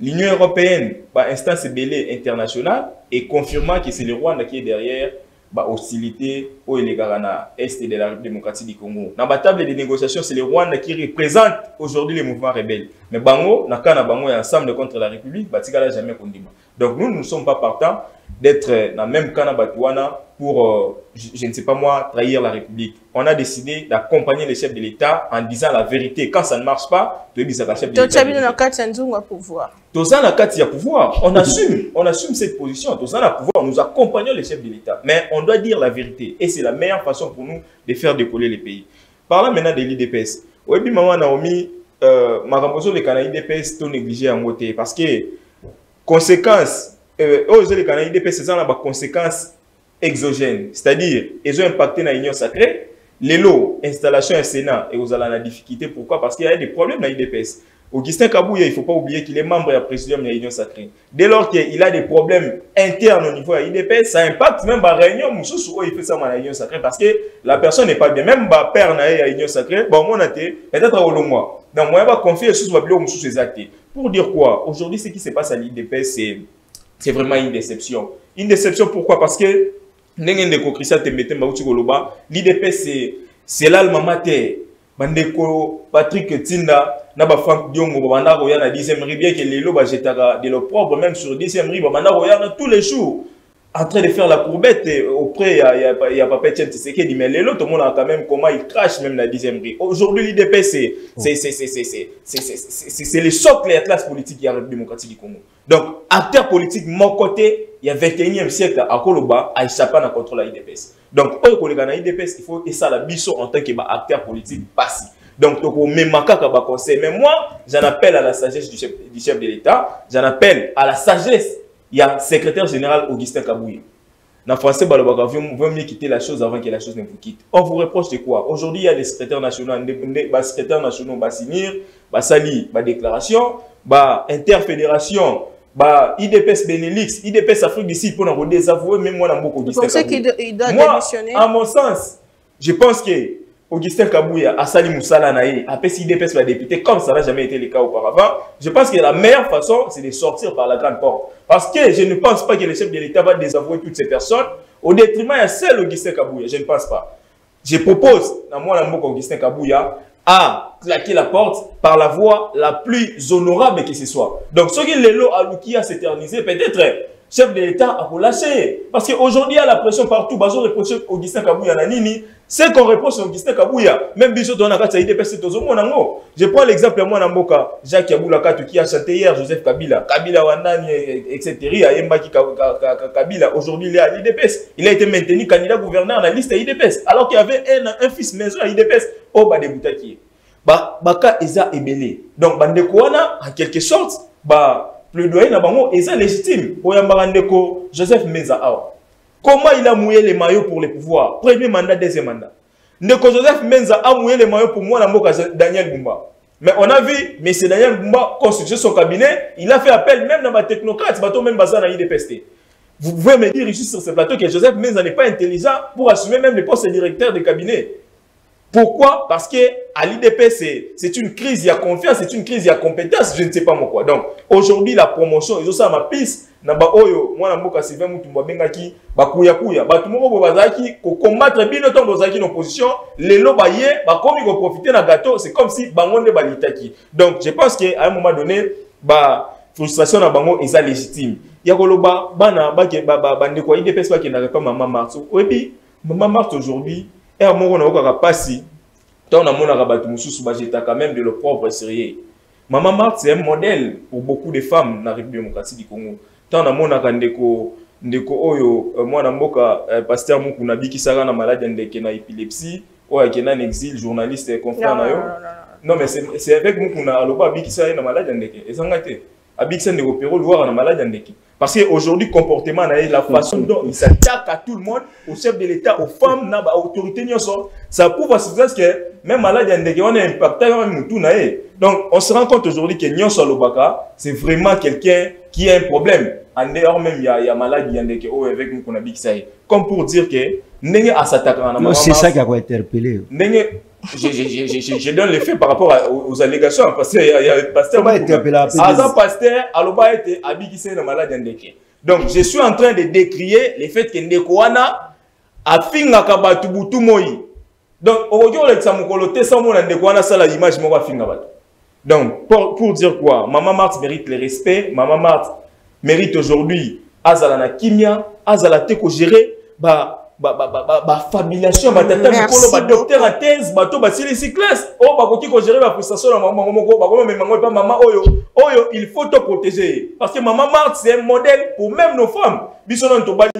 l'Union européenne, par instance belée internationale, et confirmant que c'est le Rwanda qui est derrière la hostilité au Elegarana, est de la République démocratique du Congo. Dans la table des négociations, c'est le Rwanda qui représente aujourd'hui les mouvements rebelles. Mais Bango, n'a qu'un Bango est ensemble contre la République, Batikala jamais condamné. Donc nous, nous ne sommes pas partants d'être dans le même Kanabatuana pour, euh, je, je ne sais pas moi, trahir la République. On a décidé d'accompagner les chefs de l'État en disant la vérité. Quand ça ne marche pas, tu dis ça à la chef de l'État. Tu as pouvoir. On assume, on assume cette position. Tu as le pouvoir. Nous accompagnons les chefs de l'État. Mais on doit dire la vérité. Et c'est la meilleure façon pour nous de faire décoller les pays. Parlons maintenant de l'I D P S. Oui, maman Naomi, Marambozo, les Canadiens I D P S sont négligés en côté parce que conséquences, les Canadiens I D P S, c'est des conséquences exogènes, c'est-à-dire ils ont impacté dans l'Union Sacrée, les lots, installation et Sénat, et vous allez la difficulté. Pourquoi? Parce qu'il y a des problèmes dans l'I D P S. Augustin Kabuya, il ne faut pas oublier qu'il est membre et président de l'Union Sacrée. Dès lors qu'il a des problèmes internes au niveau de l'I D P S, ça impacte même la réunion. Il fait ça dans l'Union Sacrée parce que la personne n'est pas bien. Même le père de l'Union Sacrée, bon, on a été peut-être au long mois. Donc, on va confier sous ses actes. Pour dire quoi? Aujourd'hui, ce qui se passe à l'I D P S, c'est vraiment une déception. Une déception, pourquoi? Parce que l'I D P S, c'est l'alma mater. Bandeko, Patrick Tinda, Naba Franck Diongo, Banda Royana, dixième rivière, que les lobes jetara de l'opprobre, même sur dixième rivière, Banda Royana, tous les jours, en train de faire la courbette auprès, il y a Papa Tshisekedi, mais les lots, tout le monde a quand même comment ils crachent même la dixième rivière. Aujourd'hui, l'I D P, c'est les socles et la classe politique de la République démocratique du Congo. Donc, acteurs politiques, mon côté, il y a vingt et unième siècle, à Koloba, à Ishapana contre la I D P S. Donc, pour les Ghanais I D P S, il faut et ça la biseau en tant qu'acteur politique passif. Donc, pour mes macaques, à conseil. Mais moi, j'en appelle à la sagesse du chef, du chef de l'État, j'en appelle à la sagesse. Il y a le secrétaire général Augustin Kabuya. Dans français, il vaut mieux quitter la chose avant que la chose ne vous quitte. On vous reproche de quoi? Aujourd'hui, il y a des secrétaires nationaux, des secrétaires nationaux, bah signer, bah sali, bah déclaration, bah interfédération. Bah, I D P S Benelux, I D P S Afrique d'ici, pour nous désavouer, même moi, Augustin Kabuya. Il doit moi, à mon sens, je pense que Augustin Kabuya, Assali Moussala Naé, après I D P S va député, comme ça n'a jamais été le cas auparavant, je pense que la meilleure façon, c'est de sortir par la grande porte. Parce que je ne pense pas que le chef de l'État va désavouer toutes ces personnes au détriment d'un seul Augustin Kabuya. Je ne pense pas. Je propose, à moi, Augustin Kabuya, à claquer la porte par la voie la plus honorable que ce soit. Donc, ce qui est l'eau à l'oukia s'éterniser, peut-être, chef de l'État a relâché. Parce qu'aujourd'hui, il y a la pression partout. Bazo reproche Augustin Kabuya Nanini. C'est qu'on reproche Augustin Kabuya. Même Biso Donaka, ça a été passé tous au monde. Je prends l'exemple de Mwana Mboka, Jacques Yaboulakatu, qui a chanté hier Joseph Kabila. Kabila Wanani, et cetera. Ayembaki Kabila. Aujourd'hui, il est à l'I D P S. Il a été maintenu candidat gouverneur à la liste à l'I D P S. Alors qu'il y avait un, un fils maison à l'I D P S. Oh, bah, des boutakiers. Bah, Baka Eza Ebele. Donc, Bandekouana, en quelque sorte, bah, plaidoyer na bango Eza légitime. Oyambarandeko, Joseph Menza. Comment il a mouillé les maillots pour le pouvoir? Premier mandat, deuxième mandat. Ndeko Joseph Menza a mouillé les maillots pour Mwana Mboka Daniel Bumba. Mais on a vu, M. Daniel Bumba construire son cabinet. Il a fait appel même dans ma technocrate, bateau même bazar dans I D P S T. Vous pouvez me dire ici sur ce plateau que Joseph Menza n'est pas intelligent pour assumer même les postes de directeur de cabinet. Pourquoi? Parce que à l'I D P, c'est une crise, il y a confiance, c'est une crise, il y a compétence, je ne sais pas moi quoi. Donc, aujourd'hui, la promotion, ils ont ça à ma piste. Naba oyo, moi, Mboka Sylvain Moutumba Bengaki, Bakuya Kuya, Batumoko Bobazaki, pour combattre bien le temps d'Ozaki dans l'opposition, les lobayés, comme ils vont profiter d'un gâteau, c'est comme si Bangonde Balitaki. Donc, je pense qu'à un moment donné, bah, frustration à Bango est légitime. Il y a Goloba, Bana, Bandekwa, I D P S, qui n'avait pas Maman Martha. Et puis, Maman Martha aujourd'hui, et à mon on n'a pas si, tant on a mon rabattu moussous, quand même de l'opprobre sérieux. Maman Martha, c'est un modèle pour beaucoup de femmes dans la République démocratique du Congo. Tant on a mon arandeko, ndeko oyo, Mwana Mboka, pasteur Moukunabi qui s'arrête malade d'un épilepsie, ou avec un exil, journaliste et confrère. Non, mais c'est avec Moukunabi Aloba qui s'arrête malade d'un équipe. Et ça n'a Abixen de Opéro, Loire, malade en équipe. Parce qu'aujourd'hui, le comportement, la façon dont il s'attaque à tout le monde, au chef de l'État, aux femmes, à l'autorité, ça prouve à ce que même malade en équipe, on est impacté, on est tout naïf. Donc, on se rend compte aujourd'hui que Nyon Solobaka, c'est vraiment quelqu'un qui a un problème. En dehors même, il y a malade en équipe, avec nous qu'on a Bixaï. Comme pour dire que, n'est à s'attaquer à la c'est ça qui a interpellé. je, je, je, je, je donne les faits par rapport à, aux, aux allégations. Parce qu'il y a le pasteur. Azan pasteur, Aloba était habillé dans malade indéqué. Donc, je suis en train de décrier les faits que Ndekoana a fini à Kabatubutu Moi. Donc, aujourd'hui, on a dit que ça m'a coloté sans mon Ndekoana, ça l'image, je m'en vais finir. Donc, pour, pour dire quoi, Maman Marthe mérite le respect, Maman Marthe mérite aujourd'hui Azala na Kimia, Azala Teko gérer, bah, bah, bah, bah, bah, bah, familiation, bah, tata, mikolo, bah, docteur à thèse, bah, to, bah, si les classes, oh, bah, qui gère la prestation, bah, maman, maman, maman, maman, oyo, oyo, il faut te protéger. Parce que Maman Marthe, c'est un modèle pour même nos femmes. Bisson, on a besoin,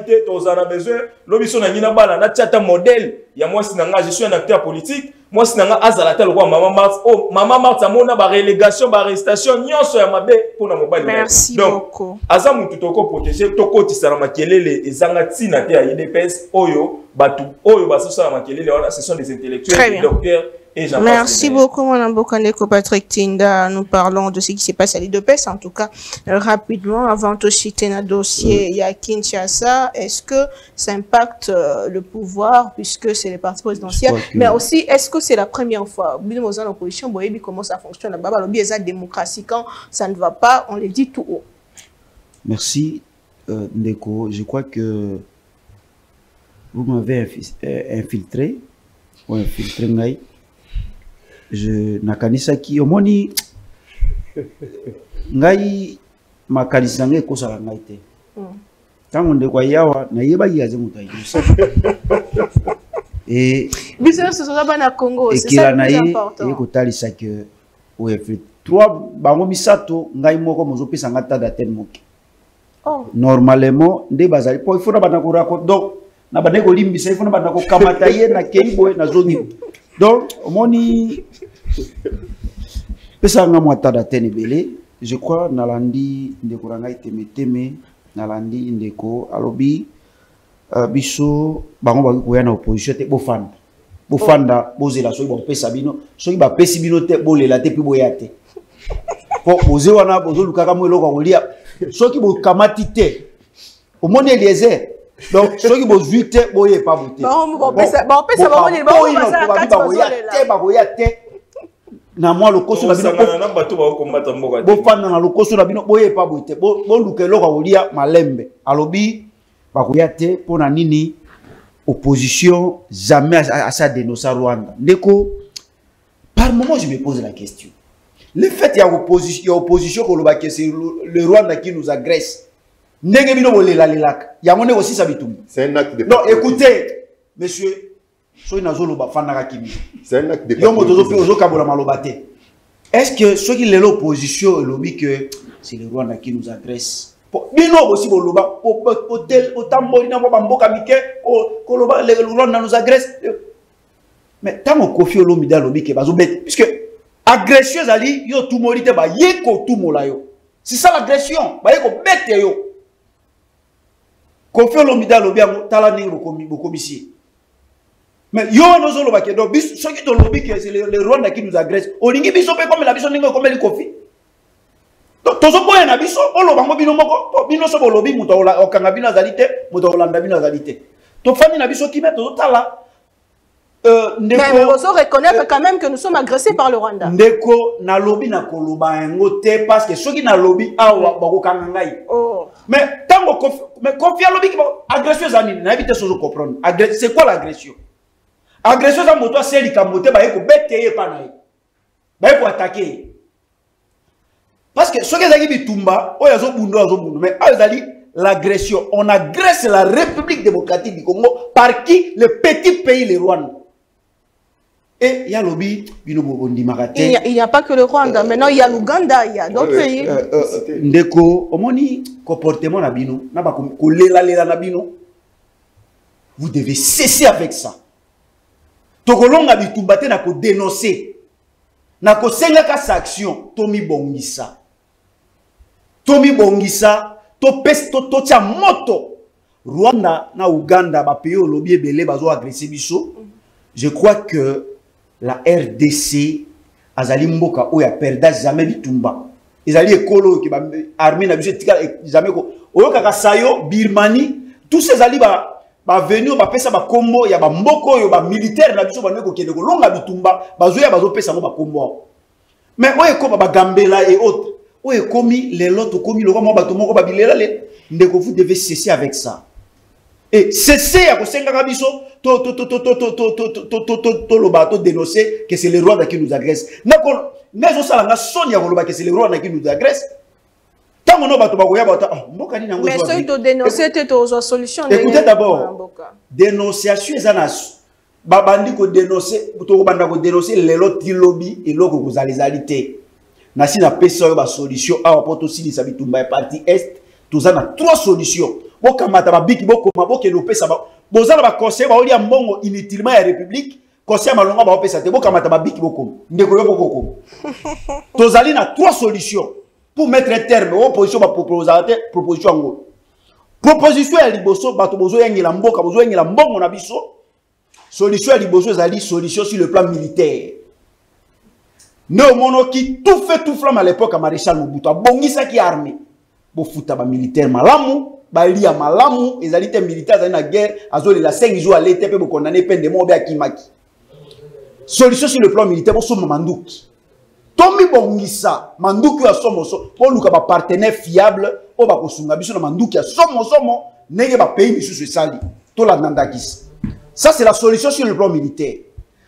besoin, l'obisson, on a besoin, on a tchata modèle. Il y a moi, je suis un acteur politique. Moi, si nanga azalata le roi Maman Marthe, oh Maman Marthe amona ba relégation ba arrestation nyonso ya mabe pona mobali. Merci beaucoup. Azamu tutoko protéger toko tisala makelele ezanga tina te ya I D P S oyo batu oyo basosala makelele wana ce sont des intellectuels, des docteurs et j'en passe. Merci beaucoup Mwana Mboka Ndeko Patrick Tinda, nous parlons de ce qui s'est passé à l'I D P S en tout cas rapidement avant de citer un dossier il y a Kinshasa. Est-ce que ça impacte le pouvoir puisque c'est les partis présidentiels mais aussi est-ce que c'est la première fois que l'opposition comment ça fonctionne là-bas, le biais à la démocratie, quand ça ne va pas, on le dit tout haut. Merci, euh, Ndeko. Je crois que vous m'avez infiltré, ou infiltré, Ngaï. Je n'ai pas dit qui au moins Ngaï m'a kanisa Ngaï ko sala Ngaï. Tant on de quoi yawa, na yeba yaze mutai. Et qui a naï et kotali sa que ou effet trois bango misato ngai moko mozopi sangata daten moki. Normalement des bazali po il faut na banako raconte donc na banako limbisa il faut na banako kamata ye na keibo na zoni donc moni pesa nga mwata daten belé je crois nalandi ndeko ranga Temeteme nalandi ndeko alobi biso bango ba ko yana opposition te bo fanda bo fanda bo zela so bo pesa bino so ba pesi bino te bo lela te pi bo ya te po boze wana bozo lukaka mo eloko kolia so ki bo kamati te o moni Eliezer donc so ki bo zui te bo ye pa voter bon bo pesa bo pesa ba moni ba bo pesa ba bo ya te ba bo ya te na moi lokoso na bino bo fanda na lokoso na bino bo ye pa voter bo luka eloko kolia malembe alobi Bakouyate pour la nini opposition jamais à ça dénoncer Rwanda. Neko, par moment je me pose la question. Le fait qu'il y a opposition, opposition que c'est le Rwanda qui nous agresse. N'engemino bolé la lelak. Il y a mon aussi sabitoumi. C'est un acte de. Non, écoutez, monsieur, soy nazolo ba fana kimi. C'est un acte de. Yo moto zopi ozo kabola malobate. Est-ce que ceux qui l'opposition lobby que c'est le Rwanda qui nous agresse? Bino aussi boloba hôtel otamboli na mboka mike koloba le Rwanda nous agresse mais tant on Kofi Olomide lobi ke bazobet puisque agression ali yo tout molite ba yeko tout mola yo c'est ça l'agression ba yeko bete yo Kofi Olomide lobi tala ning bokomisi mais yo no zo loba ke do bis so ki to lobi ke c'est le Rwanda qui nous agresse olingi biso pe comme la biso ningo comme le Kofi mais on reconnaît quand même que nous sommes agressés par le Rwanda. Ndeko na lobby na koloba ngo te parce que ceux qui na lobby awa bako kangangai. Oh. Mais tango mais confia lobby qui agression zanini na éviter sozo comprendre. C'est quoi l'agression? Agression za moto c'est likamote ba yeko beteye pa na ye. Ba yeko attaquer. Parce que ce qui est bitumba, oh yazo mais l'agression, on agresse la République démocratique du Congo par qui le petit pays le Rwanda. Et il y a lobby, il n'y a pas que le Rwanda, maintenant il y a l'Ouganda, il y a d'autres pays. Ndeko, omoni comportement na bino, na ba kolela lela na bino. Vous devez cesser avec ça. Tokolonga bitumba te na ko dénoncer. Na ko senga ka sanction, tomi bongisa. Tomi Bongisa, to pesto to tia moto. Rwanda na Uganda ba pays lobby ebele bazo agresser biso. Je crois que la R D C azali mboka oya perda jamais bitumba. Ezali ekolo ki ba armée na biso tika jamais ko. Oyo kaka sayo Birmanie, tous ces ali ba ba venir ba pesa ba kombo ya ba mboko yo ba militaire na biso ba neko kende ko longa bitumba bazo ya bazo pesa ngo ba kombo mais oye ko ba gambela et autres oye komi les lots komi le roi mo ba to moko ba bilela le ndeko vous devez cesser avec ça Et cessez à Kosenga Rabiso, to to to to to to to to to to to to le bateau dénoncer que c'est le Rwanda qui nous agresse. N'importe, n'importe ça la nation y a voulu que c'est le Rwanda qui nous agresse. Tant qu'on a battu Bagoya, battu. Mais ceux qui ont dénoncé étaient aux solutions. Écoutez d'abord, dénonciation des anas. Babandi ko dénoncer, tout Rwanda ko dénoncer les lots qui lobby et lots que vous allez aliter. Nasi na pesa ba solution. Ah, porte aussi les habitants de la partie est. Tout ça na trois solutions. Trois solutions pour mettre un terme aux propositions proposition proposition à liboso solution à liboso solution sur le plan militaire. Néo qui tout fait tout flamme à l'époque à Maréchal Mobutu bongisa qui armé bo futa ba militaire malamu. Bali a malamu, ils allaient militaires dans la guerre, ils la cinq jours à l'été pour condamner peine de mort à Kimaki. Solution sur le plan militaire, pour sommes Mandouki. Tommy Bongisa, Mandouki a somme, pour nous avoir un partenaire fiable, pour nous avoir Mandouki a somme, somme, n'est pas pays, monsieur se sali. Tout la Nandakis. Ça, c'est la solution sur le plan militaire.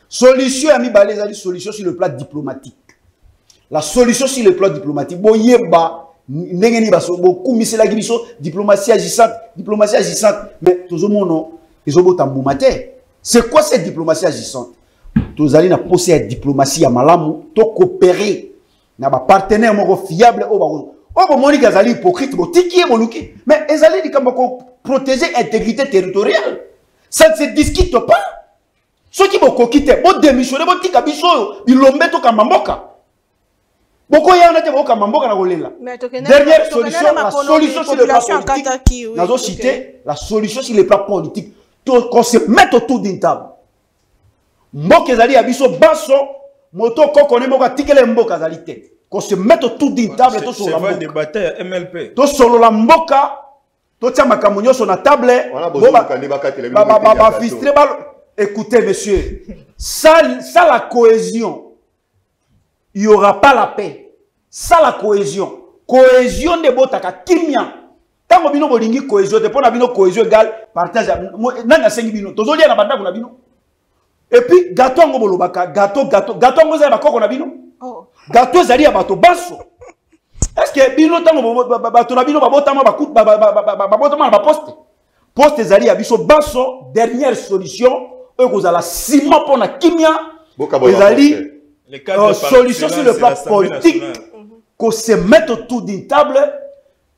Solution, ami Balé, c'est la solution sur le plan diplomatique. La solution sur le plan diplomatique, bon, yéba. N'engeni baso beaucoup misela gibiso diplomatie agissante diplomatie agissante mais tozo mono ezobo tambumaté c'est quoi cette diplomatie agissante tozali na posé à diplomatie ya malamu to coopérer na ba partenaire moko fiable o ba o bo moni gazali hypocrite bo tiki boluki mais ezali dikamba ko protéger intégrité territoriale ça ne se discute pas ceux qui boko kité bo démissionner bo tika biso bilombe to kamamboka. Beaucoup y en a des gens qui ont été là. Dernière solution, la solution sur le plan politique. Nous avons cité la solution sur le plan politique. Qu'on se mette autour d'une table. Mboka zali abiso basso, moto koko ne moka tikele mboka zali te. Qu'on se mette autour d'une table. C'est un débatteur M L P. Tout solo la mboka, tout ça makamunyo sur la table. Écoutez monsieur, ça la cohésion. Il n'y aura pas la paix. Ça, la cohésion. Cohésion de Botaka, Kimia. Tant que nous avons cohésion, nous avons cohésion égale, partage. Nous avons cinq bino. Nous avons bino. Et puis, gâteau, nous avons gâteau, gâteau, gâteau, nous avons bino. Gâteau, nous avons basso. Est-ce que bino, nous avons bino, nous avons poste. Poste, nous avons basso. Dernière solution, nous avons ciment pour la Kimia. Nous avons Euh, solution sur le plan politique, qu'on se mette autour d'une table,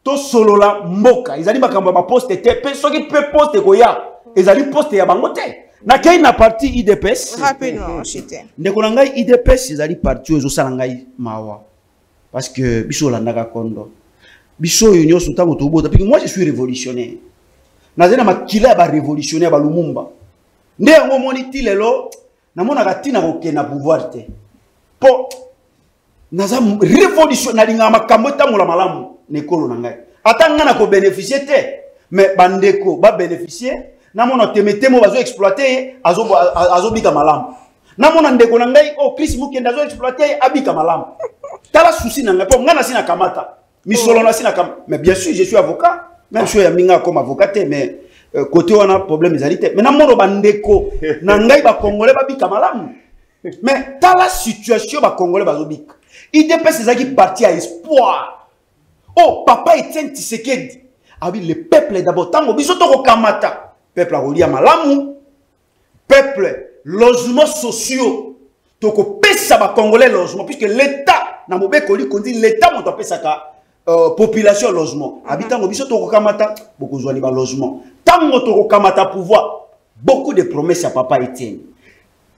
tout solo la moka. Ils allaient ma poste T P, ceux qui peuvent poster Goya, ils allaient poster à Bangote. Nakei na parti I D P S. Rapidement, j'étais. Nekonangai I D P S, ils allaient partir aux Osalangai Mawa. Parce que Bisso Landaga Kondo. Bisso Union Soutamo Tobo. Parce que moi je suis révolutionnaire. Nazena Makila va révolutionnaire à Lumumba. Né un moment il est là, Namona Gatina Roké na pouvoir te. Po nazam révolutionnaire nga makambo tamola malamu nekolo nangai atanga na ko bénéficier te mais bandeko ba bénéficier na mona temetemo bazo exploiter azo azo bika malamu na mona ndeko nangai o Chris Mkendikabemba azo exploiter abika malamu tala souci nanga po ngana sina kamata misolo na sina kam mais bien sûr je suis avocat même si ya minga comme avocat mais côté on a problème égalité mais na mona bandeko nangai ba congolais ba bika malamu. Mais dans la situation, les Congolais bazobique. I D P c'est ça qui partit à espoir. Oh, papa Etienne Tshisekedi. Ah oui, le peuple est d'abord. Tango bisotoko kamata. Peuple a relié à malamu. Peuple, logements sociaux. Toko pesa ba Congolais logement. Puisque l'État, na mobe koli kondi, l'État monte pesa ka population logement. Ah oui, tango bisotoko kamata. Beaucoup zoani ba logement. Tango toko kamata pouvoir. Beaucoup de promesses à papa Etienne.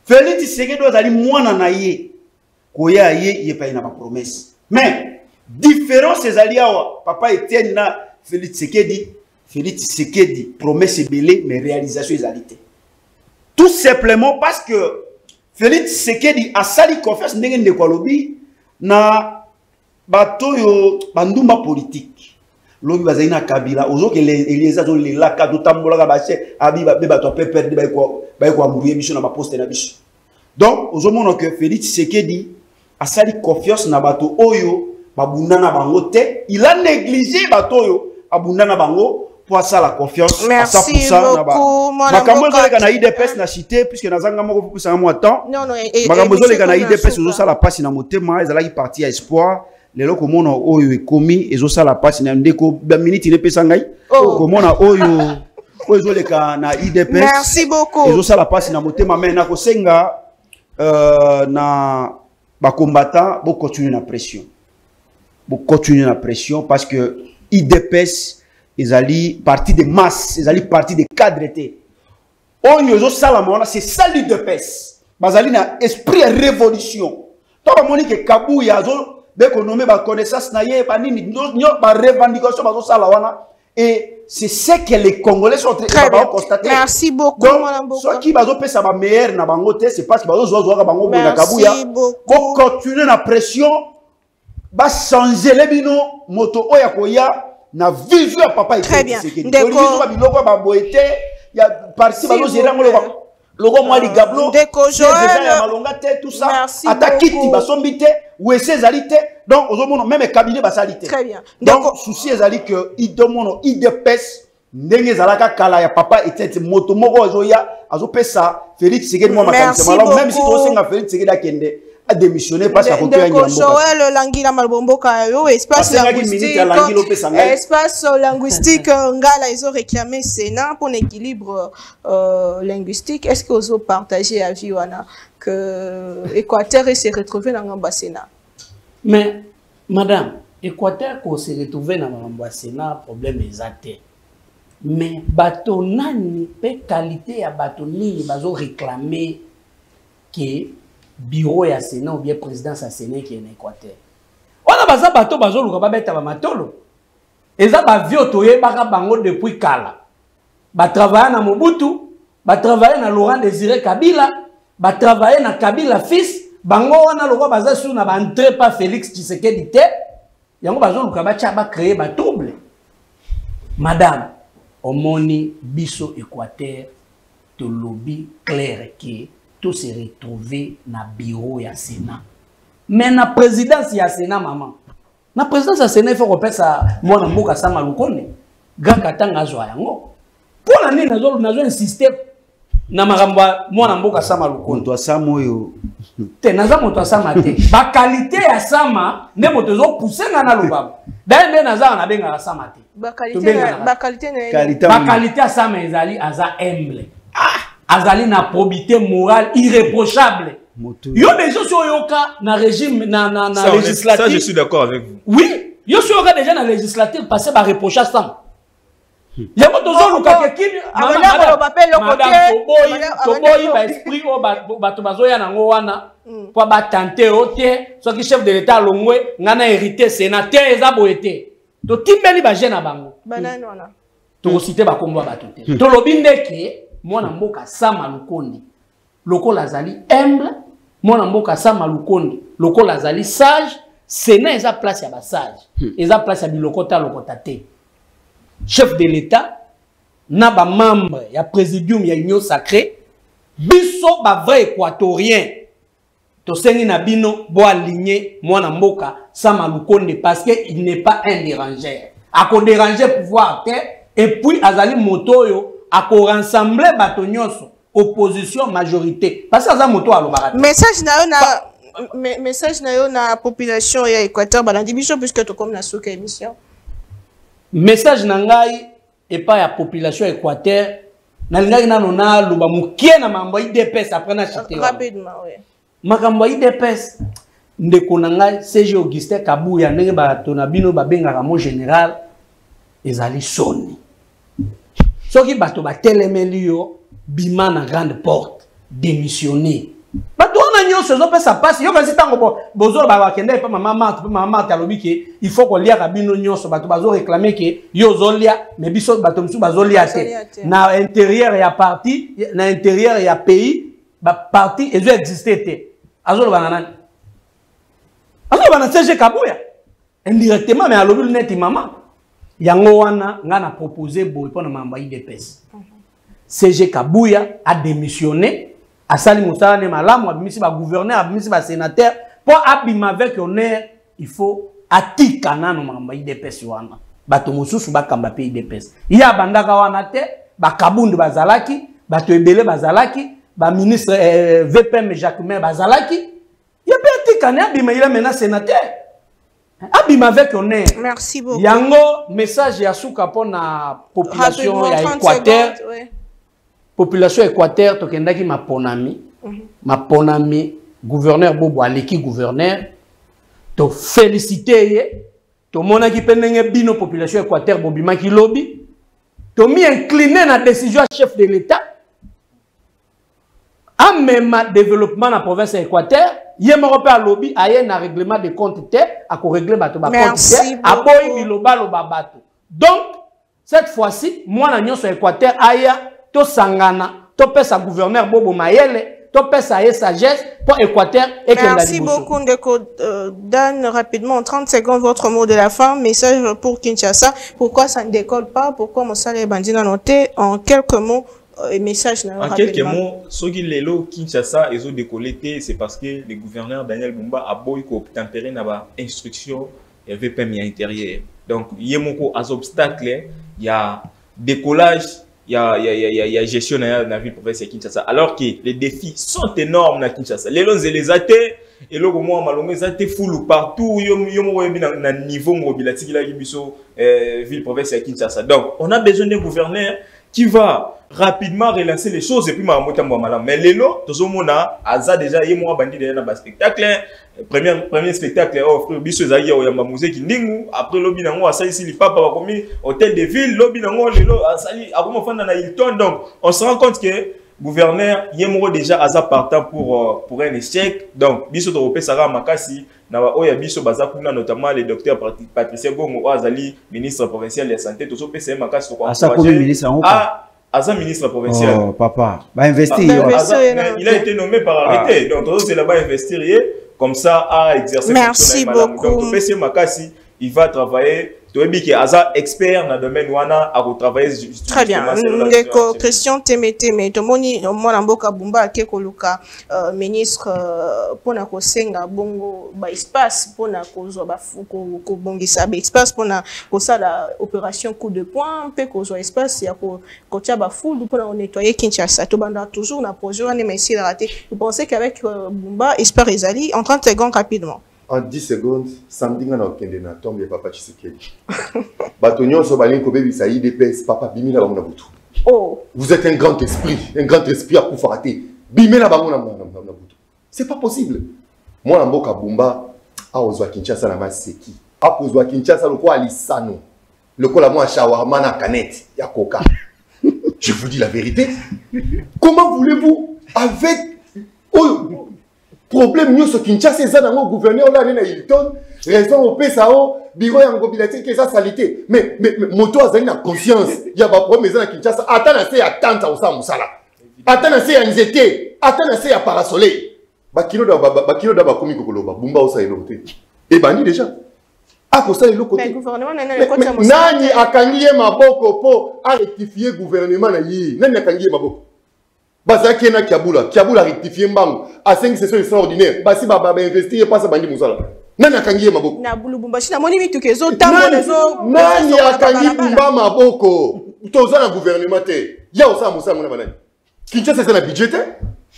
Félix Tshisekedi doit aller moins en aïe. Koya aïe, il n'y a pas une promesse. Mais, différence, c'est alliés. Papa Etienne, Félix Tshisekedi, Félix Tshisekedi, promesse est belle, mais réalisation est alliée. Tout simplement parce que Félix Tshisekedi a sali confiance n'engagé de quoi lobby, na bateau yo bandumba politique. Lobby basé na Kabila, aux autres les les autres les lacs, d'autant pour la base, abi ba ba toi perdre ba quoi. Donc, aujourd'hui, que Félix Tshisekedi a sali confiance na bato oyo, babunda na bango te, il a négligé bato oyo, abunda na bango, pour ça la confiance. Merci beaucoup. Je suis I D P S na cité puisque na zanga moko pour ça moi temps. Non non. Magamozo les na I D P S ozo ça la passe na motema ezala ki parti à espoir. Les locaux mon oyo ekomi ezo ça la passe na ndeko minute il pesa ngai. Comment na oyo ozo les na I D P S. Merci beaucoup. Ezo ça la passe na motema mais na kosenga euh na ba combattant bo continuer na pression. Bo continuer na pression parce que I D P S ils allaient partie des masses, ils allaient partie des cadres. On y a salamona, c'est ça l'U D P S. Bazali na esprit révolution. Toi, on dit que Kabuya, dès qu'on nomme ma connaissance, naïe, banini, n'y'a pas revendication, bazo salamona. Et c'est ce que les Congolais sont très bien constatés. Merci beaucoup. Donc, ceux qui bazo pèse à ma meilleure na bangote, c'est parce que bazo zozo na bango na Kabuya. Pour continuer la pression, bas changer les bino moto oyakoya. Na vivu à papa et très bien. D'accord. Il y a parti par tout ça. Donc au même cabinet basalité. Très bien. Donc souci ezali que il demande il dépêche ndenge zalaka kala ya papa et moto moko ozoya azopesa Félix Tshisekedi moi makamala même si to senga Félix Tshisekedi akende a démissionné parce qu'à côté il y a Joël Langila Malbomboka yo espace linguistique espace linguistique ngala ils ont réclamé Sénat pour l'équilibre linguistique. Est-ce que vous partagez avis wana que Équateur s'est retrouvé dans le Sénat? Mais madame, Équateur qu'on s'est retrouvé dans le Sénat, problème exact. Mais bato nani pe qualité à bato ni bazo réclamer que bureau ya Sénat ou bien présidence à Sénat qui est en Équateur. On a baza bato bazo luka babeta ba matolo. Eza ba vio toye baka bango depuis kala. Ba travailler na Mobutu, ba travailler na Laurent Désiré Kabila, ba travailler na Kabila fils, bango wana luka baza sou na ba entré par Félix Tshisekedi te. Yango bazo luka ba tcha ba créer ba trouble. Madame Omoni biso Équateur te lobby clair que tout se retrouvé na bureau ya Sénat. Mais na présidence ya Sénat maman. Na présidence ya Sénat il faut repérer ça Mwana Mboka ça malukone. Gaka tanga zo yango. Pour l'année na zo na zo insister na maramba Mwana Mboka ça malukone. Toi ça moyo. Te na za moto ça maté. Ba qualité ya sama ne moto zo pousser na na lobaba. D'ailleurs na za na benga ça maté. Ba qualité ba qualité na ba qualité ça mais ezali aza humble. Ah azali na probité morale irréprochable. Yo déjà sur yoka na régime na na na ça, législative. Ça je suis d'accord avec vous. Oui, yo sur yoka déjà na législative passé par reprocher ça. Ya moto zo luka ke kin amana ba pe lokote. To boy ba esprit o ba ba to bazo ya nango wana pour ba tenter otie soit ki chef de l'état longwe ngana hérité sénateur ezabo été. To timbeli ba jeune bango. Banana wana. To citer ba kombo ba toté. To lobindeke Mwana Mboka ça malukondi lokola azali humble Mwana Mboka ça malukondi lokola azali sage Sénat eza place ya ba sage eza place ya bilokota lokota te chef de l'état na ba membre ya présidium ya Union Sacrée biso ba vrai équatorien to sengi na bino bo aligné Mwana Mboka ça malukondi parce que il n'est pas un dérangeur a ko déranger pouvoir te et puis azali motoyo à qu'on rassemble batonyoso opposition majorité parce que ça moto alobara message na na message na yo na population ya Équateur balandi biso puisque to comme na soka émission message na ngai et pas ya population Équateur na ngai na nona loba mukie na mambo I D P S après na chité rapidement oui makambo I D P S ndeko na ngai C G Augustin Kabuya ndenge batona bino babengaka mo général ezali soni. Ceux qui battent Télémélio, Bima na grande porte, démissionné. Bato on a nié, ceux qui ça passe. Yo vas-y tango bon. Bozor ba wakende pas maman Martha, maman Martha lobi ke il faut qu'on lia rabino nyonso bato bazo réclamer ke yo zolia mais biso bato msu bazo lia te. Na intérieur ya parti, na intérieur ya pays, ba parti ezo exister te. Azolo banana. Azolo banana C G Kabuya. Indirectement mais alobi luneti maman. Yango wana nga na proposer bo pour na mamba I D P S. C G Kabuya a démissionné, a sali musala ne malamu abimisi ba gouverneur, abimisi ba sénateur pour abima avec honneur, il faut atika na mamba I D P S wana. bato mosusu bakamba pe I D P S. Ya bandaka wana te bakabundu bazalaki, bato ebele bazalaki, ba ministre eh, V P M Jacquemin bazalaki. Ya pe atikane abima ila mena sénateur. Abima avec honneur. Merci beaucoup. Yango message ya souka pona population ya Équateur. Oui. Population Équateur tokendaki ma ponami. Mm-hmm. Ma ponami gouverneur Bobo Aleki gouverneur to féliciter to mona ki penenge bino population Équateur bobima ki lobby to mi incliné na décision chef de l'État a même développement na province Équateur yema repère lobby aye na règlement de compte te a ko régler bato ba compte a boy biloba lo babato. Donc cette fois-ci moi na nyoso Équateur aya to sangana to pesa gouverneur Bobo Mayele sagesse pour Équateur. Et merci beaucoup, Ndeko euh, Dan. Rapidement, en trente secondes, votre mot de la fin. Message pour Kinshasa. Pourquoi ça ne décolle pas? Pourquoi Moussa les bandits a noté? En quelques mots, euh, message. En rapidement. Quelques mots, ce qui est là, Kinshasa, ils ont décollé, c'est parce que le gouverneur Daniel Bumba a beau tempéré dans l'instruction et V P M à l'intérieur. Donc, il y a un obstacle, il y a décollage. Il y a, il y a, il y a, il y a gestion dans la ville province Kinshasa. Alors que les défis sont énormes dans Kinshasa. Les longs et les athées, et le moment malomé, ça te foule partout. Il y a un niveau mobilatique qui est ville province Kinshasa. Donc, on a besoin d'un gouverneur qui va rapidement relancer les choses et puis Maman Martha malam. Mais les lots, tout le monde a déjà eu un bandit derrière un spectacle. Premier premier spectacle, offre biso zaïa au Yamamouze qui n'ingou. Après lobby nango a sali si le papa a commis hôtel de ville, lobby nango les lots a sali avant mon fan dans Hilton. Donc on se rend compte que gouverneur yemoro déjà aza partant pour pour un échec. Donc biso d'Europe sara makasi na ba oya biso bazakuna notamment le docteur Patrick Gongo azali ministre provincial de la santé tout ça P C Makassi pour encourager. Asa ministre provincial. Oh, papa. Bah, investir. Bah, bah, Asa, bah, il a été nommé par arrêté. Ah. Donc, c'est là-bas investir. Comme ça, à exercer. Merci beaucoup. Donc, P C Makassi, il va travailler. Tobi qui Asa expert dans le domaine wana a retravailler. Très bien. Ndeko Christian Temeteme, tomoni Mwana Mboka Bumba akekoluka ministre pona ko senga bongo ba espace pona ko zo ba ko bongisa ba espace pona ko sala opération coup de poing pe ko zo espace ya ko ko tia ba foule pona on nettoyer Kinshasa to banda toujours na projet on est mais si raté. Vous pensez qu'avec Bumba espère ezali en trente secondes rapidement. En dix secondes, Sandinga n'a aucun dénat, tombe Papa Tshisekedi. Batonyon Sobalien Kobebi, ça I D P S, Papa Bimina Bamona Boutou. Oh. Vous êtes un grand esprit, un grand esprit à Koufaraté. Bimina Bamona Boutou. C'est pas possible. Mwana Mboka Bumba, a Ozwa Kinshasa na Maseki. A Ozwa Kinshasa, le quoi Alissano. Le quoi la moi Shawarma na Canette, ya Coca. Je vous dis la vérité. Comment voulez-vous, avec. Oh, problème mieux ce Kinshasa c'est dans mon gouverneur là na Hilton raison au P S A O bureau en mobilité que ça salité mais mais moto azali na conscience il y a pas problème dans Kinshasa attends na c'est attente au ça musala attends na c'est anxiété attends na c'est parasoleil ba kilo da ba kilo da ba komi kokoloba bumba au ça éloté et bani déjà à cause ça le côté le gouvernement na le côté nani akangiye maboko po a rectifier gouvernement na yi nani akangiye maboko Bazaki na Kabula, Kabula rectifier mbango. À cinq sessions extraordinaires, basi baba investir pas ça bandi musala. Nani akangiye maboko? Na bulubumba shi na moni mitukezo tambo zo. Nani akangiye bumba maboko? Toza na gouvernement te. Ya osa musala mona banani. Kinshasa c'est na budget te.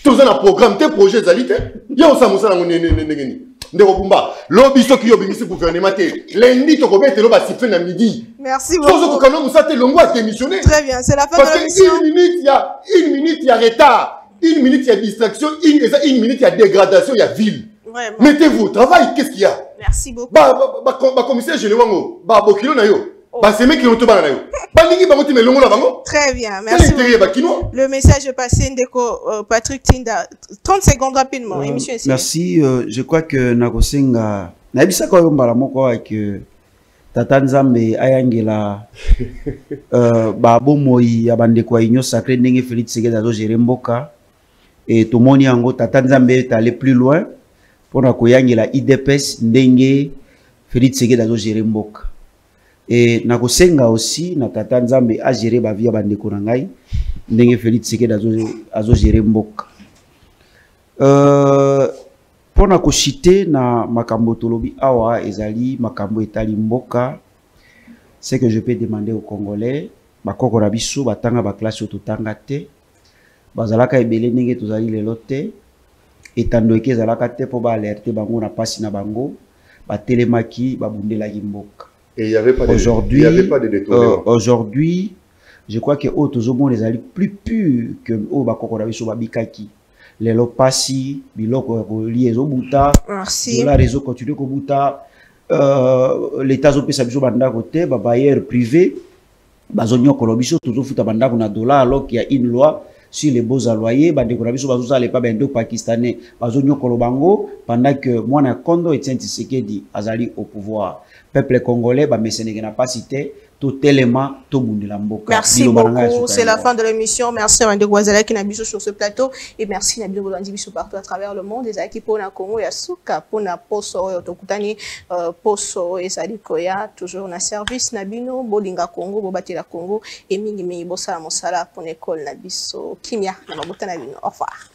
Toza na programme te, projet zali te. Ya osa musala ngone ngene. Ndeko bumba. Lobi soki yo bingisi gouvernement te. Lendi to kobete lo basife na midi. Merci beaucoup. Très bien, c'est la fin parce de la mission. Une minute, il y a une minute, il y a retard. Une minute, il y a distraction. Une, une minute, il y a dégradation, il y a ville. Mettez-vous, travail, qu'est-ce qu'il y a? Merci beaucoup. Bah, bah, bah, commissaire Généwango, bah, Bokilo Nayo. Très bien, merci. Le message passé, Ndeko Patrick Tinda. trente secondes rapidement. Euh, Émission ici. Merci, euh, je crois que Nagosenga. Nabisa Koyombaramoko avec. Tata Nzambe ayangela euh babo moyi abande kwa Union Sacrée ndenge Félix Tshisekedi azo gérer mboka et tout moni yango Tata Nzambe est allé plus loin pour na koyangela I D P S ndenge Félix Tshisekedi azo gérer mboka et na kosenga aussi na Tata Nzambe a gérer ba vie abande ko ngai ndenge Félix Tshisekedi azo azo gérer mboka euh pour na koshite na makambo tolobi awa ezali makambo etali mboka Ce que je peux demander aux Congolais, bakokorabiso batanga ba classe ototanga te bazalaka ebele ndenge tozali lelo te etando eke ezalaka te po ba alerte bango na pasi na bango batelemaki babundelaki mboka. Et il n'y avait pas aujourd'hui, il n'y avait pas de détournement. Euh, aujourd'hui, je crois que oh, tozomona ezali plus pur que oh bakokorabiso babikaki. Lelo pasi biloko koli ezobuta. Merci. Dola réseau continue kobuta. Euh, l'état zopesa biso banda kote ba bailleur privé. Bazonyo kolobiso toujours futa banda kuna dollar alors qu'il y a une loi sur les beaux loyers bande kolobiso bazoza les pas bendo pakistanais bazonyo kolobango pendant que Mwana Kondo Etienne Tshisekedi azali au pouvoir peuple congolais ba mesenenge na pas cité tout élément tout bundela mboka. Merci beaucoup, c'est la fin de l'émission. Merci Wande Gwazala qui na biso sur ce plateau et merci na biso bandi biso partout à travers le monde des aki pona Congo ya suka pona poso oyo tokutani poso ezali koya toujours na service na bino bolinga Congo bobatela Congo et mingi mingi bosala mosala pona école na biso kimia na mabota na bino au revoir.